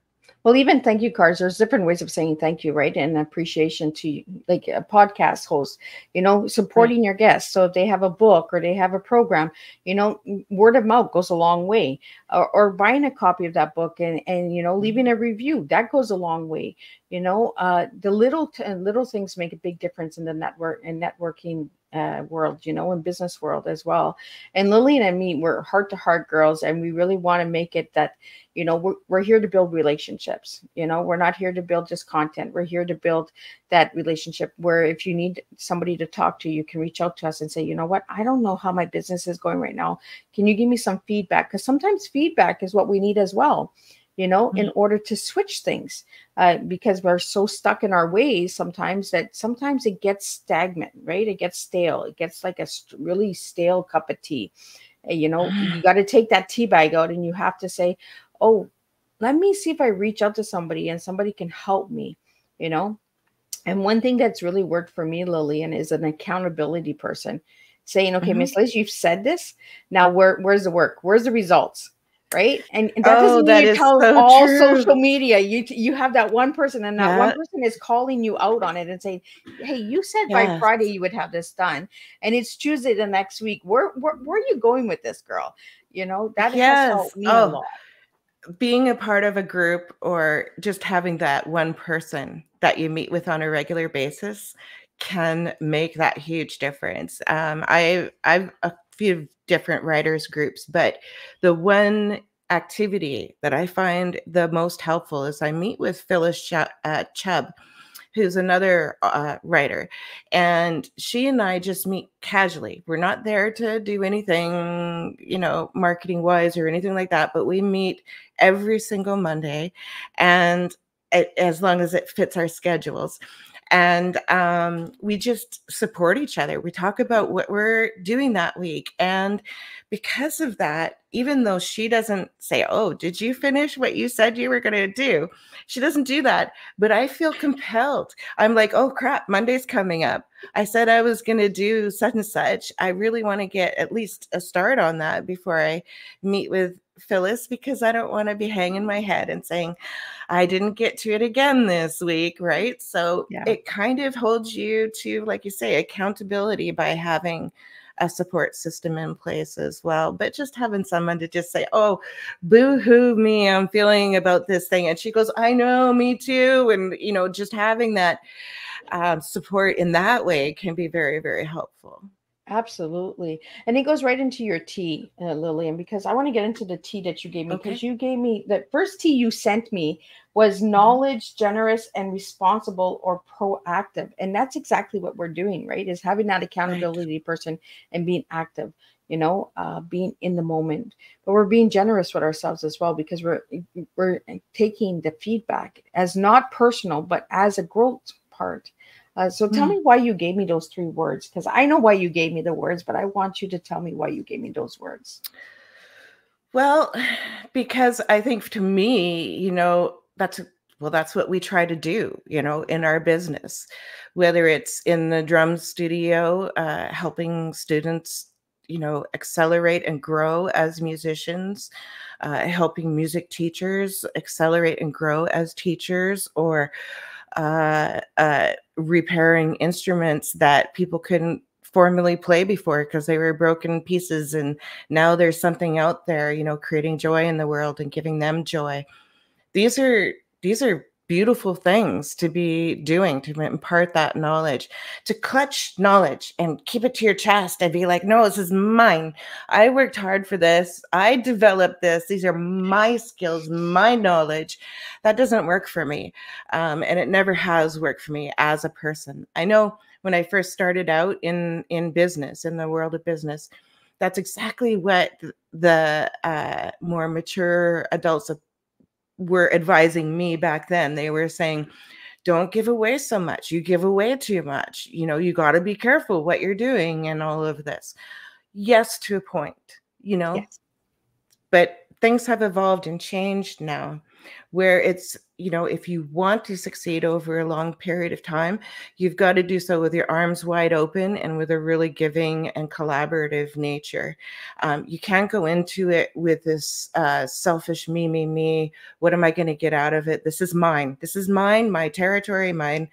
Well, even thank you cards, there's different ways of saying thank you, right? And appreciation to, like, a podcast host, you know, supporting right. your guests. So if they have a book or they have a program, you know, word of mouth goes a long way. Or, or buying a copy of that book and, and, you know, leaving a review, that goes a long way. You know, uh, the little t little things make a big difference in the network and networking Uh, world, you know, in business world as well. And Lillian and me, we're heart to heart girls, and we really want to make it that, you know, we're, we're here to build relationships. You know, we're not here to build just content. We're here to build that relationship where if you need somebody to talk to, you can reach out to us and say, you know what, I don't know how my business is going right now. Can you give me some feedback? Because sometimes feedback is what we need as well, you know, mm-hmm. in order to switch things, uh, because we're so stuck in our ways sometimes that sometimes it gets stagnant, right? It gets stale. It gets like a st really stale cup of tea. You know, you got to take that tea bag out and you have to say, oh, let me see if I reach out to somebody and somebody can help me, you know? And one thing that's really worked for me, Lillian, is an accountability person saying, okay, mm-hmm. Miss Liz, you've said this. Now where, where's the work? Where's the results? Right. And, and that oh, doesn't mean you tell so all true. social media. You you have that one person, and that yeah. one person is calling you out on it and saying, hey, you said yes. by Friday you would have this done. And it's Tuesday the next week. Where where, where are you going with this, girl? You know, that yes. has helped me oh. a lot. Being a part of a group or just having that one person that you meet with on a regular basis can make that huge difference. Um, I I've a few different writers groups, but the one activity that I find the most helpful is I meet with Phyllis Ch uh, Chubb, who's another uh, writer, and she and I just meet casually. We're not there to do anything, you know, marketing wise or anything like that, but we meet every single Monday, and it, as long as it fits our schedules. And um, we just support each other. We talk about what we're doing that week. And because of that, even though she doesn't say, oh, did you finish what you said you were going to do? She doesn't do that. But I feel compelled. I'm like, oh, crap, Monday's coming up. I said I was going to do such and such. I really want to get at least a start on that before I meet with Phyllis, because I don't want to be hanging my head and saying, I didn't get to it again this week, right? So yeah. It kind of holds you to, like you say, accountability by having a support system in place as well. But just having someone to just say, oh, boo-hoo me, I'm feeling about this thing. And she goes, I know, me too. And, you know, just having that um, support in that way can be very, very helpful. Absolutely. And it goes right into your tea, uh, Lillian, because I want to get into the tea that you gave me, because okay. you gave me the first tea you sent me was knowledge, generous and responsible or proactive. And that's exactly what we're doing, right? Is having that accountability right. person and being active, you know, uh, being in the moment, but we're being generous with ourselves as well, because we're, we're taking the feedback as not personal, but as a growth part. Uh, so tell mm. me why you gave me those three words, because I know why you gave me the words, but I want you to tell me why you gave me those words. Well, because I think to me, you know, that's, well, that's what we try to do, you know, in our business, whether it's in the drum studio, uh, helping students, you know, accelerate and grow as musicians, uh, helping music teachers accelerate and grow as teachers, or uh, uh, repairing instruments that people couldn't formally play before because they were broken pieces. And now there's something out there, you know, creating joy in the world and giving them joy. These are, these are beautiful things to be doing, to impart that knowledge, to clutch knowledge and keep it to your chest and be like, no, this is mine. I worked hard for this. I developed this. These are my skills, my knowledge. That doesn't work for me. Um, and it never has worked for me as a person. I know when I first started out in, in business, in the world of business, that's exactly what the uh, more mature adults of were advising me back then. They were saying, don't give away so much. You give away too much. You know, you got to be careful what you're doing and all of this. Yes, to a point, you know, yes. But things have evolved and changed now, where it's, you know, if you want to succeed over a long period of time, you've got to do so with your arms wide open and with a really giving and collaborative nature. Um, you can't go into it with this uh, selfish me, me, me. What am I going to get out of it? This is mine. This is mine, my territory, mine.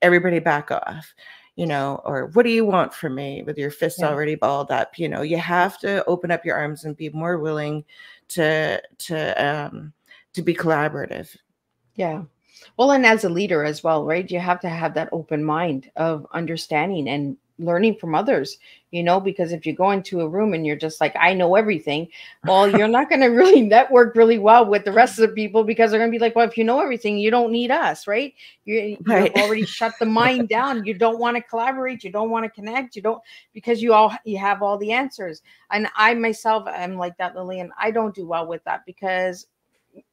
Everybody back off, you know, or what do you want from me with your fists yeah. already balled up? You know, you have to open up your arms and be more willing to, to, um, to be collaborative. Yeah. Well, and as a leader as well, right? You have to have that open mind of understanding and learning from others, you know, because if you go into a room and you're just like, I know everything, well, you're not going to really network really well with the rest of the people, because they're going to be like, well, if you know everything, you don't need us, right? You, right. You've already shut the mind down. You don't want to collaborate. You don't want to connect. You don't, because you all, you have all the answers. And I myself, I'm like that, Lillian. I don't do well with that, because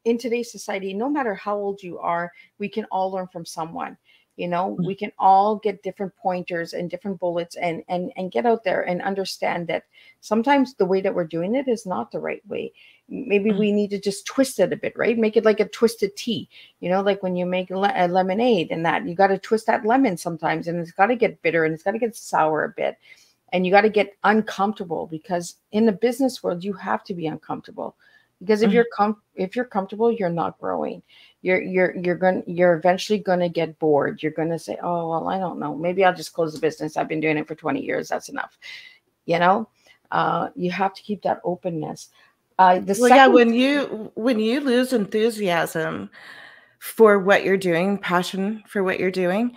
in today's society, no matter how old you are, we can all learn from someone, you know, we can all get different pointers and different bullets and, and, and get out there and understand that sometimes the way that we're doing it is not the right way. Maybe we need to just twist it a bit, right? Make it like a twisted tea, you know, like when you make le a lemonade and that, you got to twist that lemon sometimes, and it's got to get bitter and it's got to get sour a bit. And you got to get uncomfortable, because in the business world, you have to be uncomfortable. Because if you're com if you're comfortable, you're not growing. You're you're you're going you're eventually going to get bored. You're going to say, "Oh, well, I don't know. Maybe I'll just close the business. I've been doing it for twenty years. That's enough." You know, uh, you have to keep that openness. Uh, the well, yeah, when you when you lose enthusiasm for what you're doing, passion for what you're doing,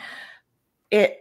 it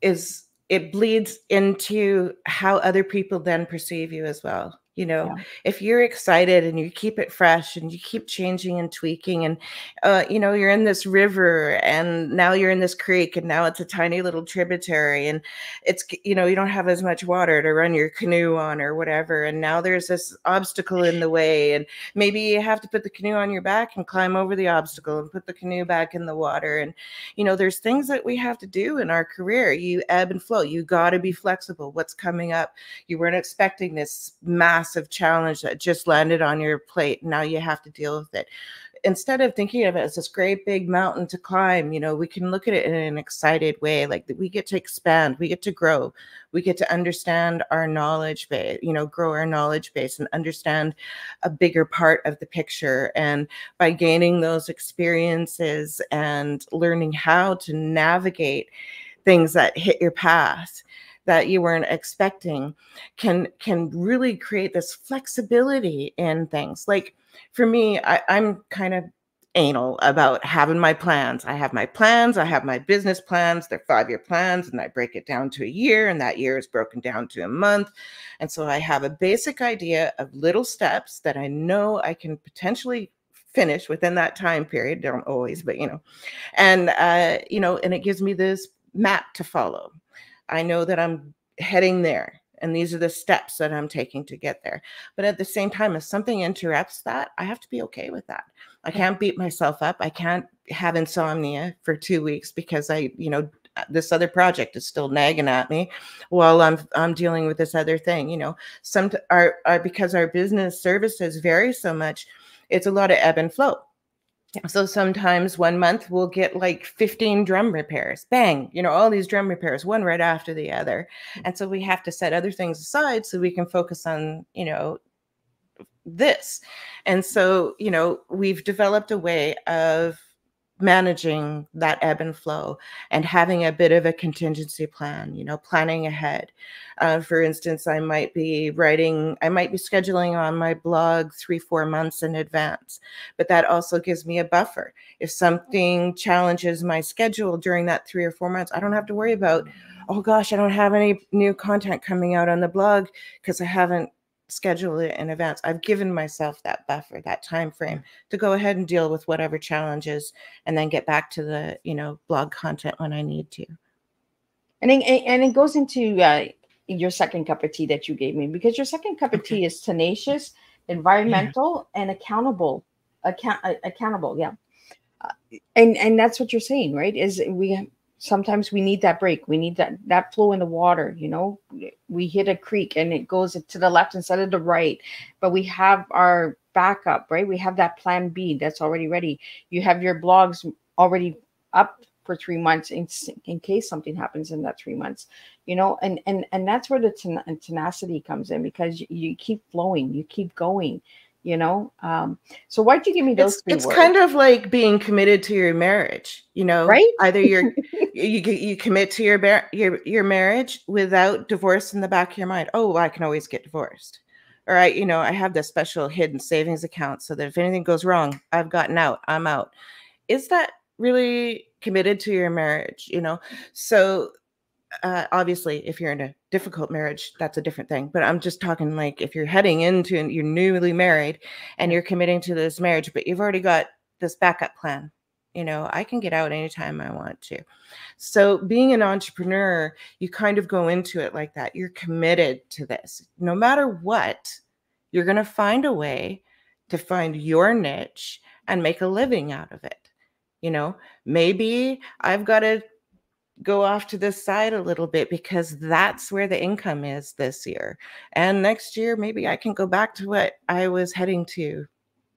is it bleeds into how other people then perceive you as well. You know, yeah. If you're excited and you keep it fresh and you keep changing and tweaking and, uh, you know, you're in this river and now you're in this creek and now it's a tiny little tributary and it's, you know, you don't have as much water to run your canoe on or whatever. And now there's this obstacle in the way and maybe you have to put the canoe on your back and climb over the obstacle and put the canoe back in the water. And, you know, there's things that we have to do in our career. You ebb and flow. You got to be flexible. What's coming up? You weren't expecting this massive of challenge that just landed on your plate. Now you have to deal with it. Instead of thinking of it as this great big mountain to climb, you know, we can look at it in an excited way, like that we get to expand, we get to grow, we get to understand our knowledge base, you know, grow our knowledge base and understand a bigger part of the picture. And by gaining those experiences and learning how to navigate things that hit your path, that you weren't expecting, can can really create this flexibility in things. Like for me, I, I'm kind of anal about having my plans. I have my plans, I have my business plans, they're five-year plans, and I break it down to a year, and that year is broken down to a month. And so I have a basic idea of little steps that I know I can potentially finish within that time period. Don't always, but you know. And uh, you know, and it gives me this map to follow. I know that I'm heading there and these are the steps that I'm taking to get there. But at the same time, if something interrupts that, I have to be okay with that. I can't beat myself up. I can't have insomnia for two weeks because I, you know, this other project is still nagging at me while I'm, I'm dealing with this other thing, you know, some are, are because our business services vary so much. It's a lot of ebb and flow. So sometimes one month we'll get like fifteen drum repairs, bang, you know, all these drum repairs, one right after the other. And so we have to set other things aside so we can focus on, you know, this. And so, you know, we've developed a way of managing that ebb and flow and having a bit of a contingency plan, you know, planning ahead. Uh, for instance, I might be writing, I might be scheduling on my blog three, four months in advance, but that also gives me a buffer. If something challenges my schedule during that three or four months, I don't have to worry about, oh gosh, I don't have any new content coming out on the blog because I haven't schedule it in advance. I've given myself that buffer, that time frame to go ahead and deal with whatever challenges and then get back to the, you know, blog content when I need to. And it, and it goes into uh, your second cup of tea that you gave me, because your second cup of tea is tenacious, environmental, yeah. and accountable. Account accountable, yeah. Uh, and and that's what you're saying, right? Is we sometimes we need that break. We need that, that flow in the water, you know, we hit a creek and it goes to the left instead of the right, but we have our backup, right? We have that plan B that's already ready. You have your blogs already up for three months in, in case something happens in that three months, you know, and, and, and that's where the ten, tenacity comes in, because you, you keep flowing, you keep going. You know, um, so why'd you give me those it's, three it's words? It's kind of like being committed to your marriage, you know, right? Either you're, you you commit to your, your, your marriage without divorce in the back of your mind. Oh, well, I can always get divorced. All right. You know, I have this special hidden savings account so that if anything goes wrong, I've gotten out, I'm out. Is that really committed to your marriage? You know, so uh, obviously if you're in a difficult marriage, that's a different thing. But I'm just talking like if you're heading into and you're newly married and you're committing to this marriage, but you've already got this backup plan. You know, I can get out anytime I want to. So being an entrepreneur, you kind of go into it like that. You're committed to this. No matter what, you're going to find a way to find your niche and make a living out of it. You know, maybe I've got to go off to this side a little bit because that's where the income is this year. And next year, maybe I can go back to what I was heading to,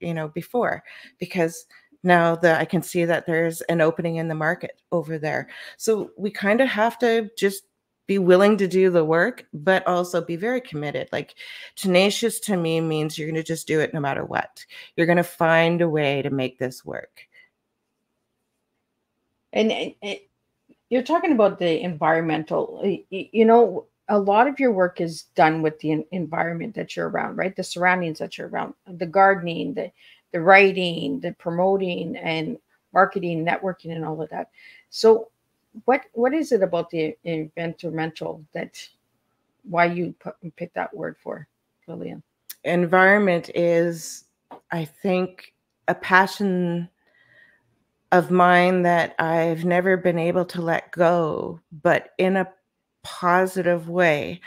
you know, before, because now that I can see that there's an opening in the market over there. So we kind of have to just be willing to do the work, but also be very committed. Like tenacious to me means you're going to just do it no matter what. You're going to find a way to make this work. And it, you're talking about the environmental, you know, a lot of your work is done with the environment that you're around, right? The surroundings that you're around, the gardening, the, the writing, the promoting and marketing, networking, and all of that. So what, what is it about the environmental that, why you put, picked that word for, Lillian? environment is, I think, a passion of mine that I've never been able to let go, but in a positive way.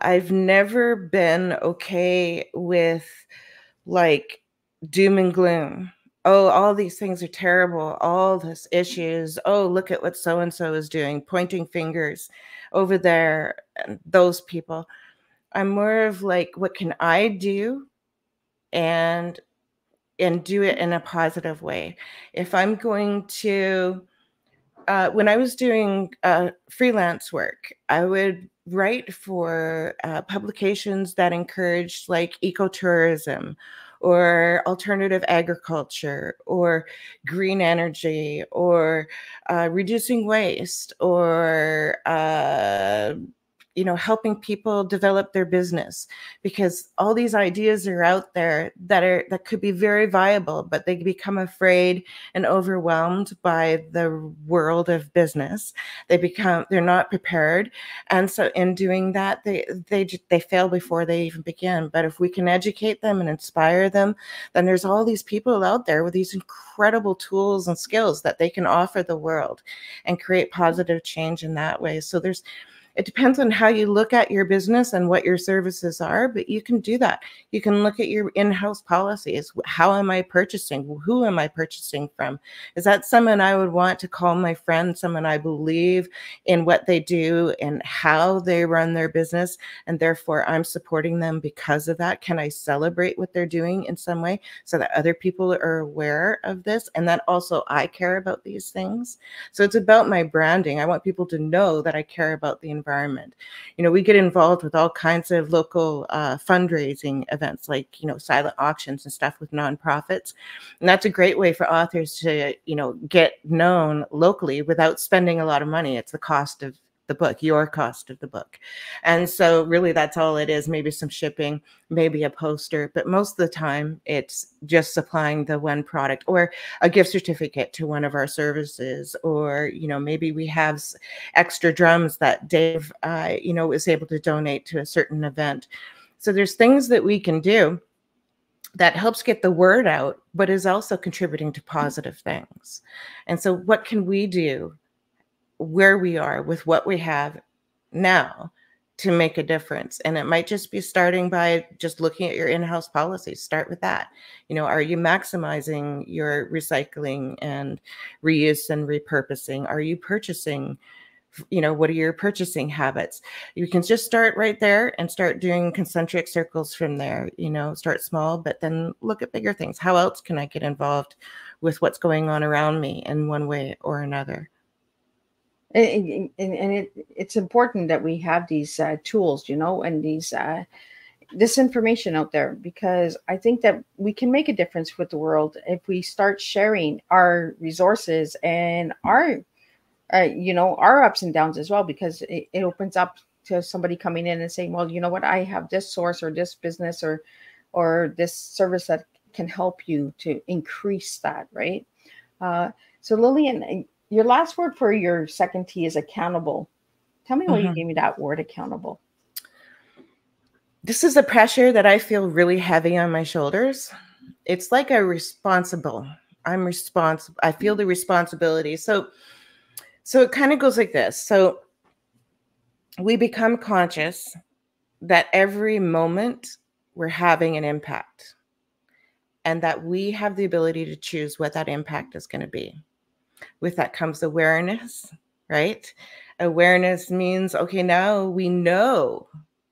I've never been okay with like doom and gloom. Oh, all these things are terrible. All this issues. Oh, look at what so-and-so is doing, pointing fingers over there, and those people. I'm more of like, what can I do? And, and do it in a positive way. If I'm going to, uh, when I was doing uh, freelance work, I would write for uh, publications that encouraged like ecotourism, or alternative agriculture, or green energy, or uh, reducing waste, or uh, you know, helping people develop their business, because all these ideas are out there that are that could be very viable, but they become afraid and overwhelmed by the world of business. They become they're not prepared, and so in doing that, they they they fail before they even begin. But if we can educate them and inspire them, then there's all these people out there with these incredible tools and skills that they can offer the world, and create positive change in that way. So there's. It depends on how you look at your business and what your services are, but you can do that. You can look at your in-house policies. How am I purchasing? Who am I purchasing from? Is that someone I would want to call my friend, someone I believe in what they do and how they run their business, and therefore I'm supporting them because of that? Can I celebrate what they're doing in some way so that other people are aware of this, and that also I care about these things? So it's about my branding. I want people to know that I care about the environment. environment. You know, we get involved with all kinds of local uh, fundraising events, like, you know, silent auctions and stuff with nonprofits. And that's a great way for authors to, you know, get known locally without spending a lot of money. It's the cost of the book, your cost of the book. And so really that's all it is, maybe some shipping, maybe a poster, but most of the time it's just supplying the one product or a gift certificate to one of our services, or, you know, maybe we have extra drums that Dave, uh, you know, was able to donate to a certain event. So there's things that we can do that helps get the word out, but is also contributing to positive things. And so what can we do where we are with what we have now to make a difference? And it might just be starting by just looking at your in-house policies. Start with that. You know, are you maximizing your recycling and reuse and repurposing? Are you purchasing? You know, what are your purchasing habits? You can just start right there and start doing concentric circles from there. You know, start small, but then look at bigger things. How else can I get involved with what's going on around me in one way or another? And, and, and it, it's important that we have these uh, tools, you know, and these uh, this information out there, because I think that we can make a difference with the world if we start sharing our resources and our, uh, you know, our ups and downs as well, because it, it opens up to somebody coming in and saying, well, you know what, I have this source or this business or, or this service that can help you to increase that, right? Uh, so Lillian, your last word for your second T is accountable. Tell me why mm-hmm. you gave me that word accountable. This is a pressure that I feel really heavy on my shoulders. It's like a responsible. I'm responsible. I feel the responsibility. So, so it kind of goes like this. So we become conscious that every moment we're having an impact and that we have the ability to choose what that impact is going to be. With that comes awareness, right? Awareness means, okay, now we know,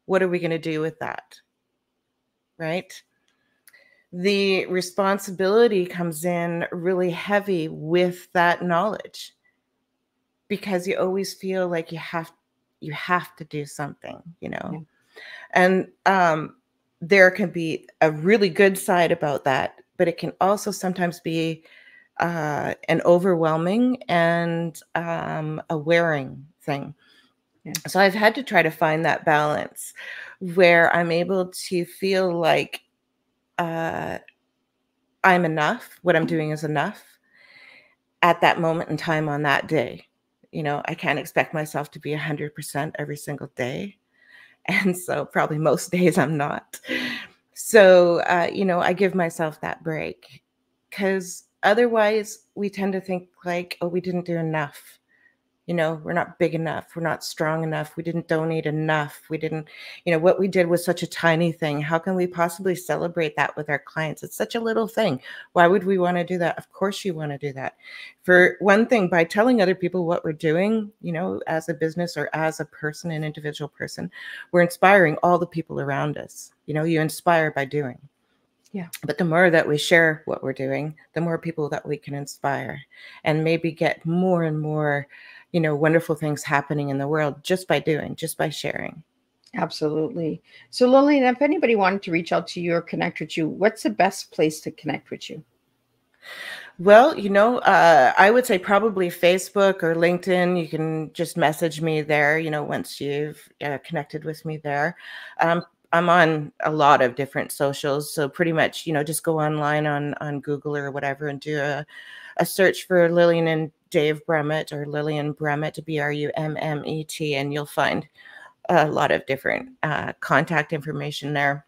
what are we going to do with that, right? The responsibility comes in really heavy with that knowledge, because you always feel like you have, you have to do something, you know? Yeah. And um, there can be a really good side about that, but it can also sometimes be Uh, an overwhelming and um, a wearing thing. Yeah. So I've had to try to find that balance where I'm able to feel like uh, I'm enough, what I'm doing is enough at that moment in time on that day. You know, I can't expect myself to be one hundred percent every single day. And so probably most days I'm not. So, uh, you know, I give myself that break, because otherwise we tend to think like, oh, we didn't do enough. You know, we're not big enough. We're not strong enough. We didn't donate enough. We didn't, you know, what we did was such a tiny thing. How can we possibly celebrate that with our clients? It's such a little thing. Why would we want to do that? Of course you want to do that. For one thing, by telling other people what we're doing, you know, as a business or as a person, an individual person, we're inspiring all the people around us. You know, you inspire by doing. Yeah. But the more that we share what we're doing, the more people that we can inspire, and maybe get more and more, you know, wonderful things happening in the world just by doing, just by sharing. Absolutely. So Lillian, if anybody wanted to reach out to you or connect with you, what's the best place to connect with you? Well, you know, uh, I would say probably Facebook or LinkedIn. You can just message me there, you know, once you've uh, connected with me there. Um, I'm on a lot of different socials. So pretty much, you know, just go online on, on Google or whatever and do a, a search for Lillian and Dave Brummet, or Lillian Brummet, B R U M M E T, and you'll find a lot of different uh, contact information there,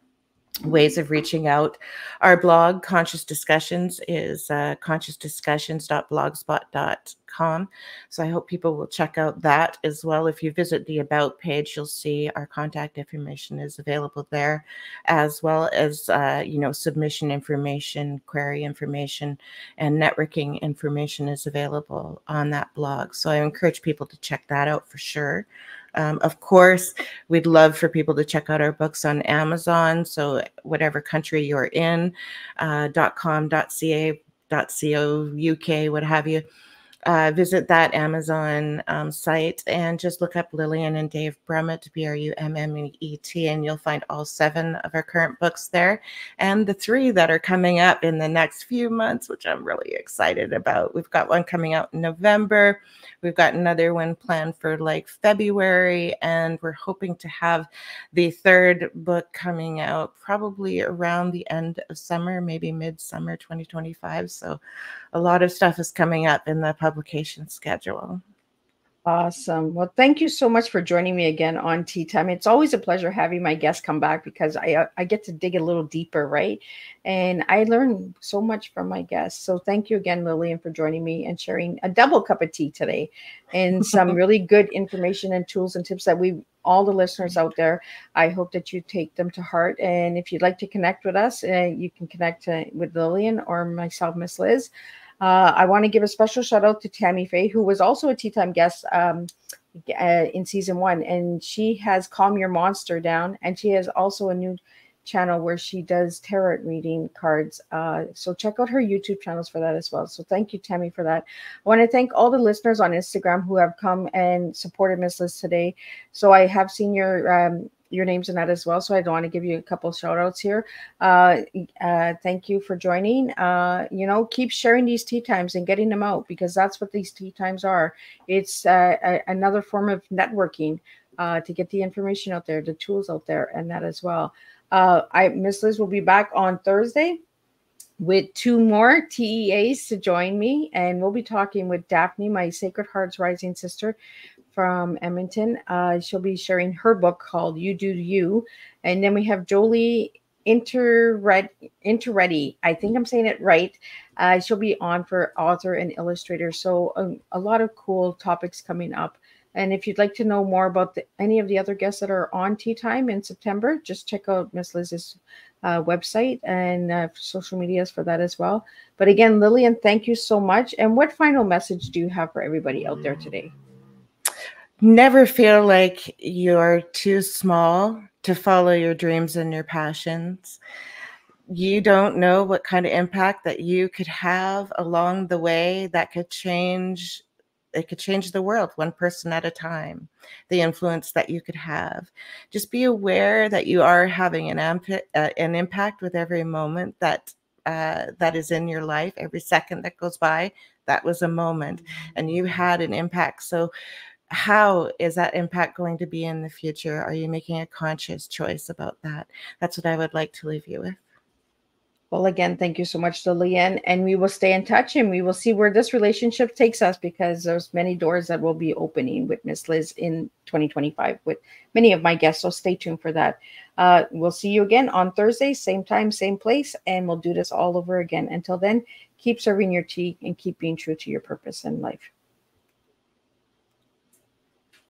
ways of reaching out. Our blog, Conscious Discussions, is uh, conscious discussions dot blogspot dot com. So I hope people will check out that as well. If you visit the About page, you'll see our contact information is available there, as well as, uh, you know, submission information, query information, and networking information is available on that blog. So I encourage people to check that out for sure. Um, of course, we'd love for people to check out our books on Amazon. So whatever country you're in, uh, .com, .ca, .co, U K, what have you, uh, visit that Amazon um, site and just look up Lillian and Dave Brummet, B R U M M E T, and you'll find all seven of our current books there, and the three that are coming up in the next few months, which I'm really excited about. We've got one coming out in November. We've got another one planned for like February, and we're hoping to have the third book coming out probably around the end of summer, maybe mid-summer twenty twenty-five. So a lot of stuff is coming up in the publication schedule. Awesome. Well, thank you so much for joining me again on Tea Time. It's always a pleasure having my guests come back, because I, I get to dig a little deeper, right? And I learn so much from my guests. So thank you again, Lillian, for joining me and sharing a double cup of tea today, and some really good information and tools and tips that we, all the listeners out there, I hope that you take them to heart. And if you'd like to connect with us, uh, you can connect uh, with Lillian or myself, Miss Liz. Uh, I want to give a special shout out to Tammy Faye, who was also a Tea Time guest um, uh, in season one. And she has Calm Your Monster Down. And she has also a new channel where she does tarot reading cards. Uh, so check out her YouTube channels for that as well. So thank you, Tammy, for that. I want to thank all the listeners on Instagram who have come and supported Miss Liz today. So I have seen your um, your names in that as well. So I want to give you a couple shout outs here. Uh, uh, thank you for joining. Uh, you know, keep sharing these tea times and getting them out, because that's what these tea times are. It's uh, a, another form of networking uh, to get the information out there, the tools out there, and that as well. Uh, I, Miss Liz will be back on Thursday with two more T E As to join me. And we'll be talking with Daphne, my Sacred Heart's Rising Sister from Edmonton. Uh, she'll be sharing her book called You Do You. And then we have Jolie Interready. I think I'm saying it right. Uh, she'll be on for author and illustrator. So um, a lot of cool topics coming up. And if you'd like to know more about the, any of the other guests that are on Tea Time in September, just check out Miss Liz's uh, website and uh, social medias for that as well. But again, Lillian, thank you so much. And what final message do you have for everybody out there today? Never feel like you're too small to follow your dreams and your passions. You don't know what kind of impact that you could have along the way that could change It could change the world one person at a time, the influence that you could have. Just be aware that you are having an, amp- uh, an impact with every moment that uh, that is in your life. Every second that goes by, that was a moment, and you had an impact. So how is that impact going to be in the future? Are you making a conscious choice about that? That's what I would like to leave you with. Well, again, thank you so much, Lillian. And we will stay in touch and we will see where this relationship takes us, because there's many doors that will be opening with Miss Liz in twenty twenty-five with many of my guests. So stay tuned for that. Uh, we'll see you again on Thursday, same time, same place. And we'll do this all over again. Until then, keep serving your tea and keep being true to your purpose in life.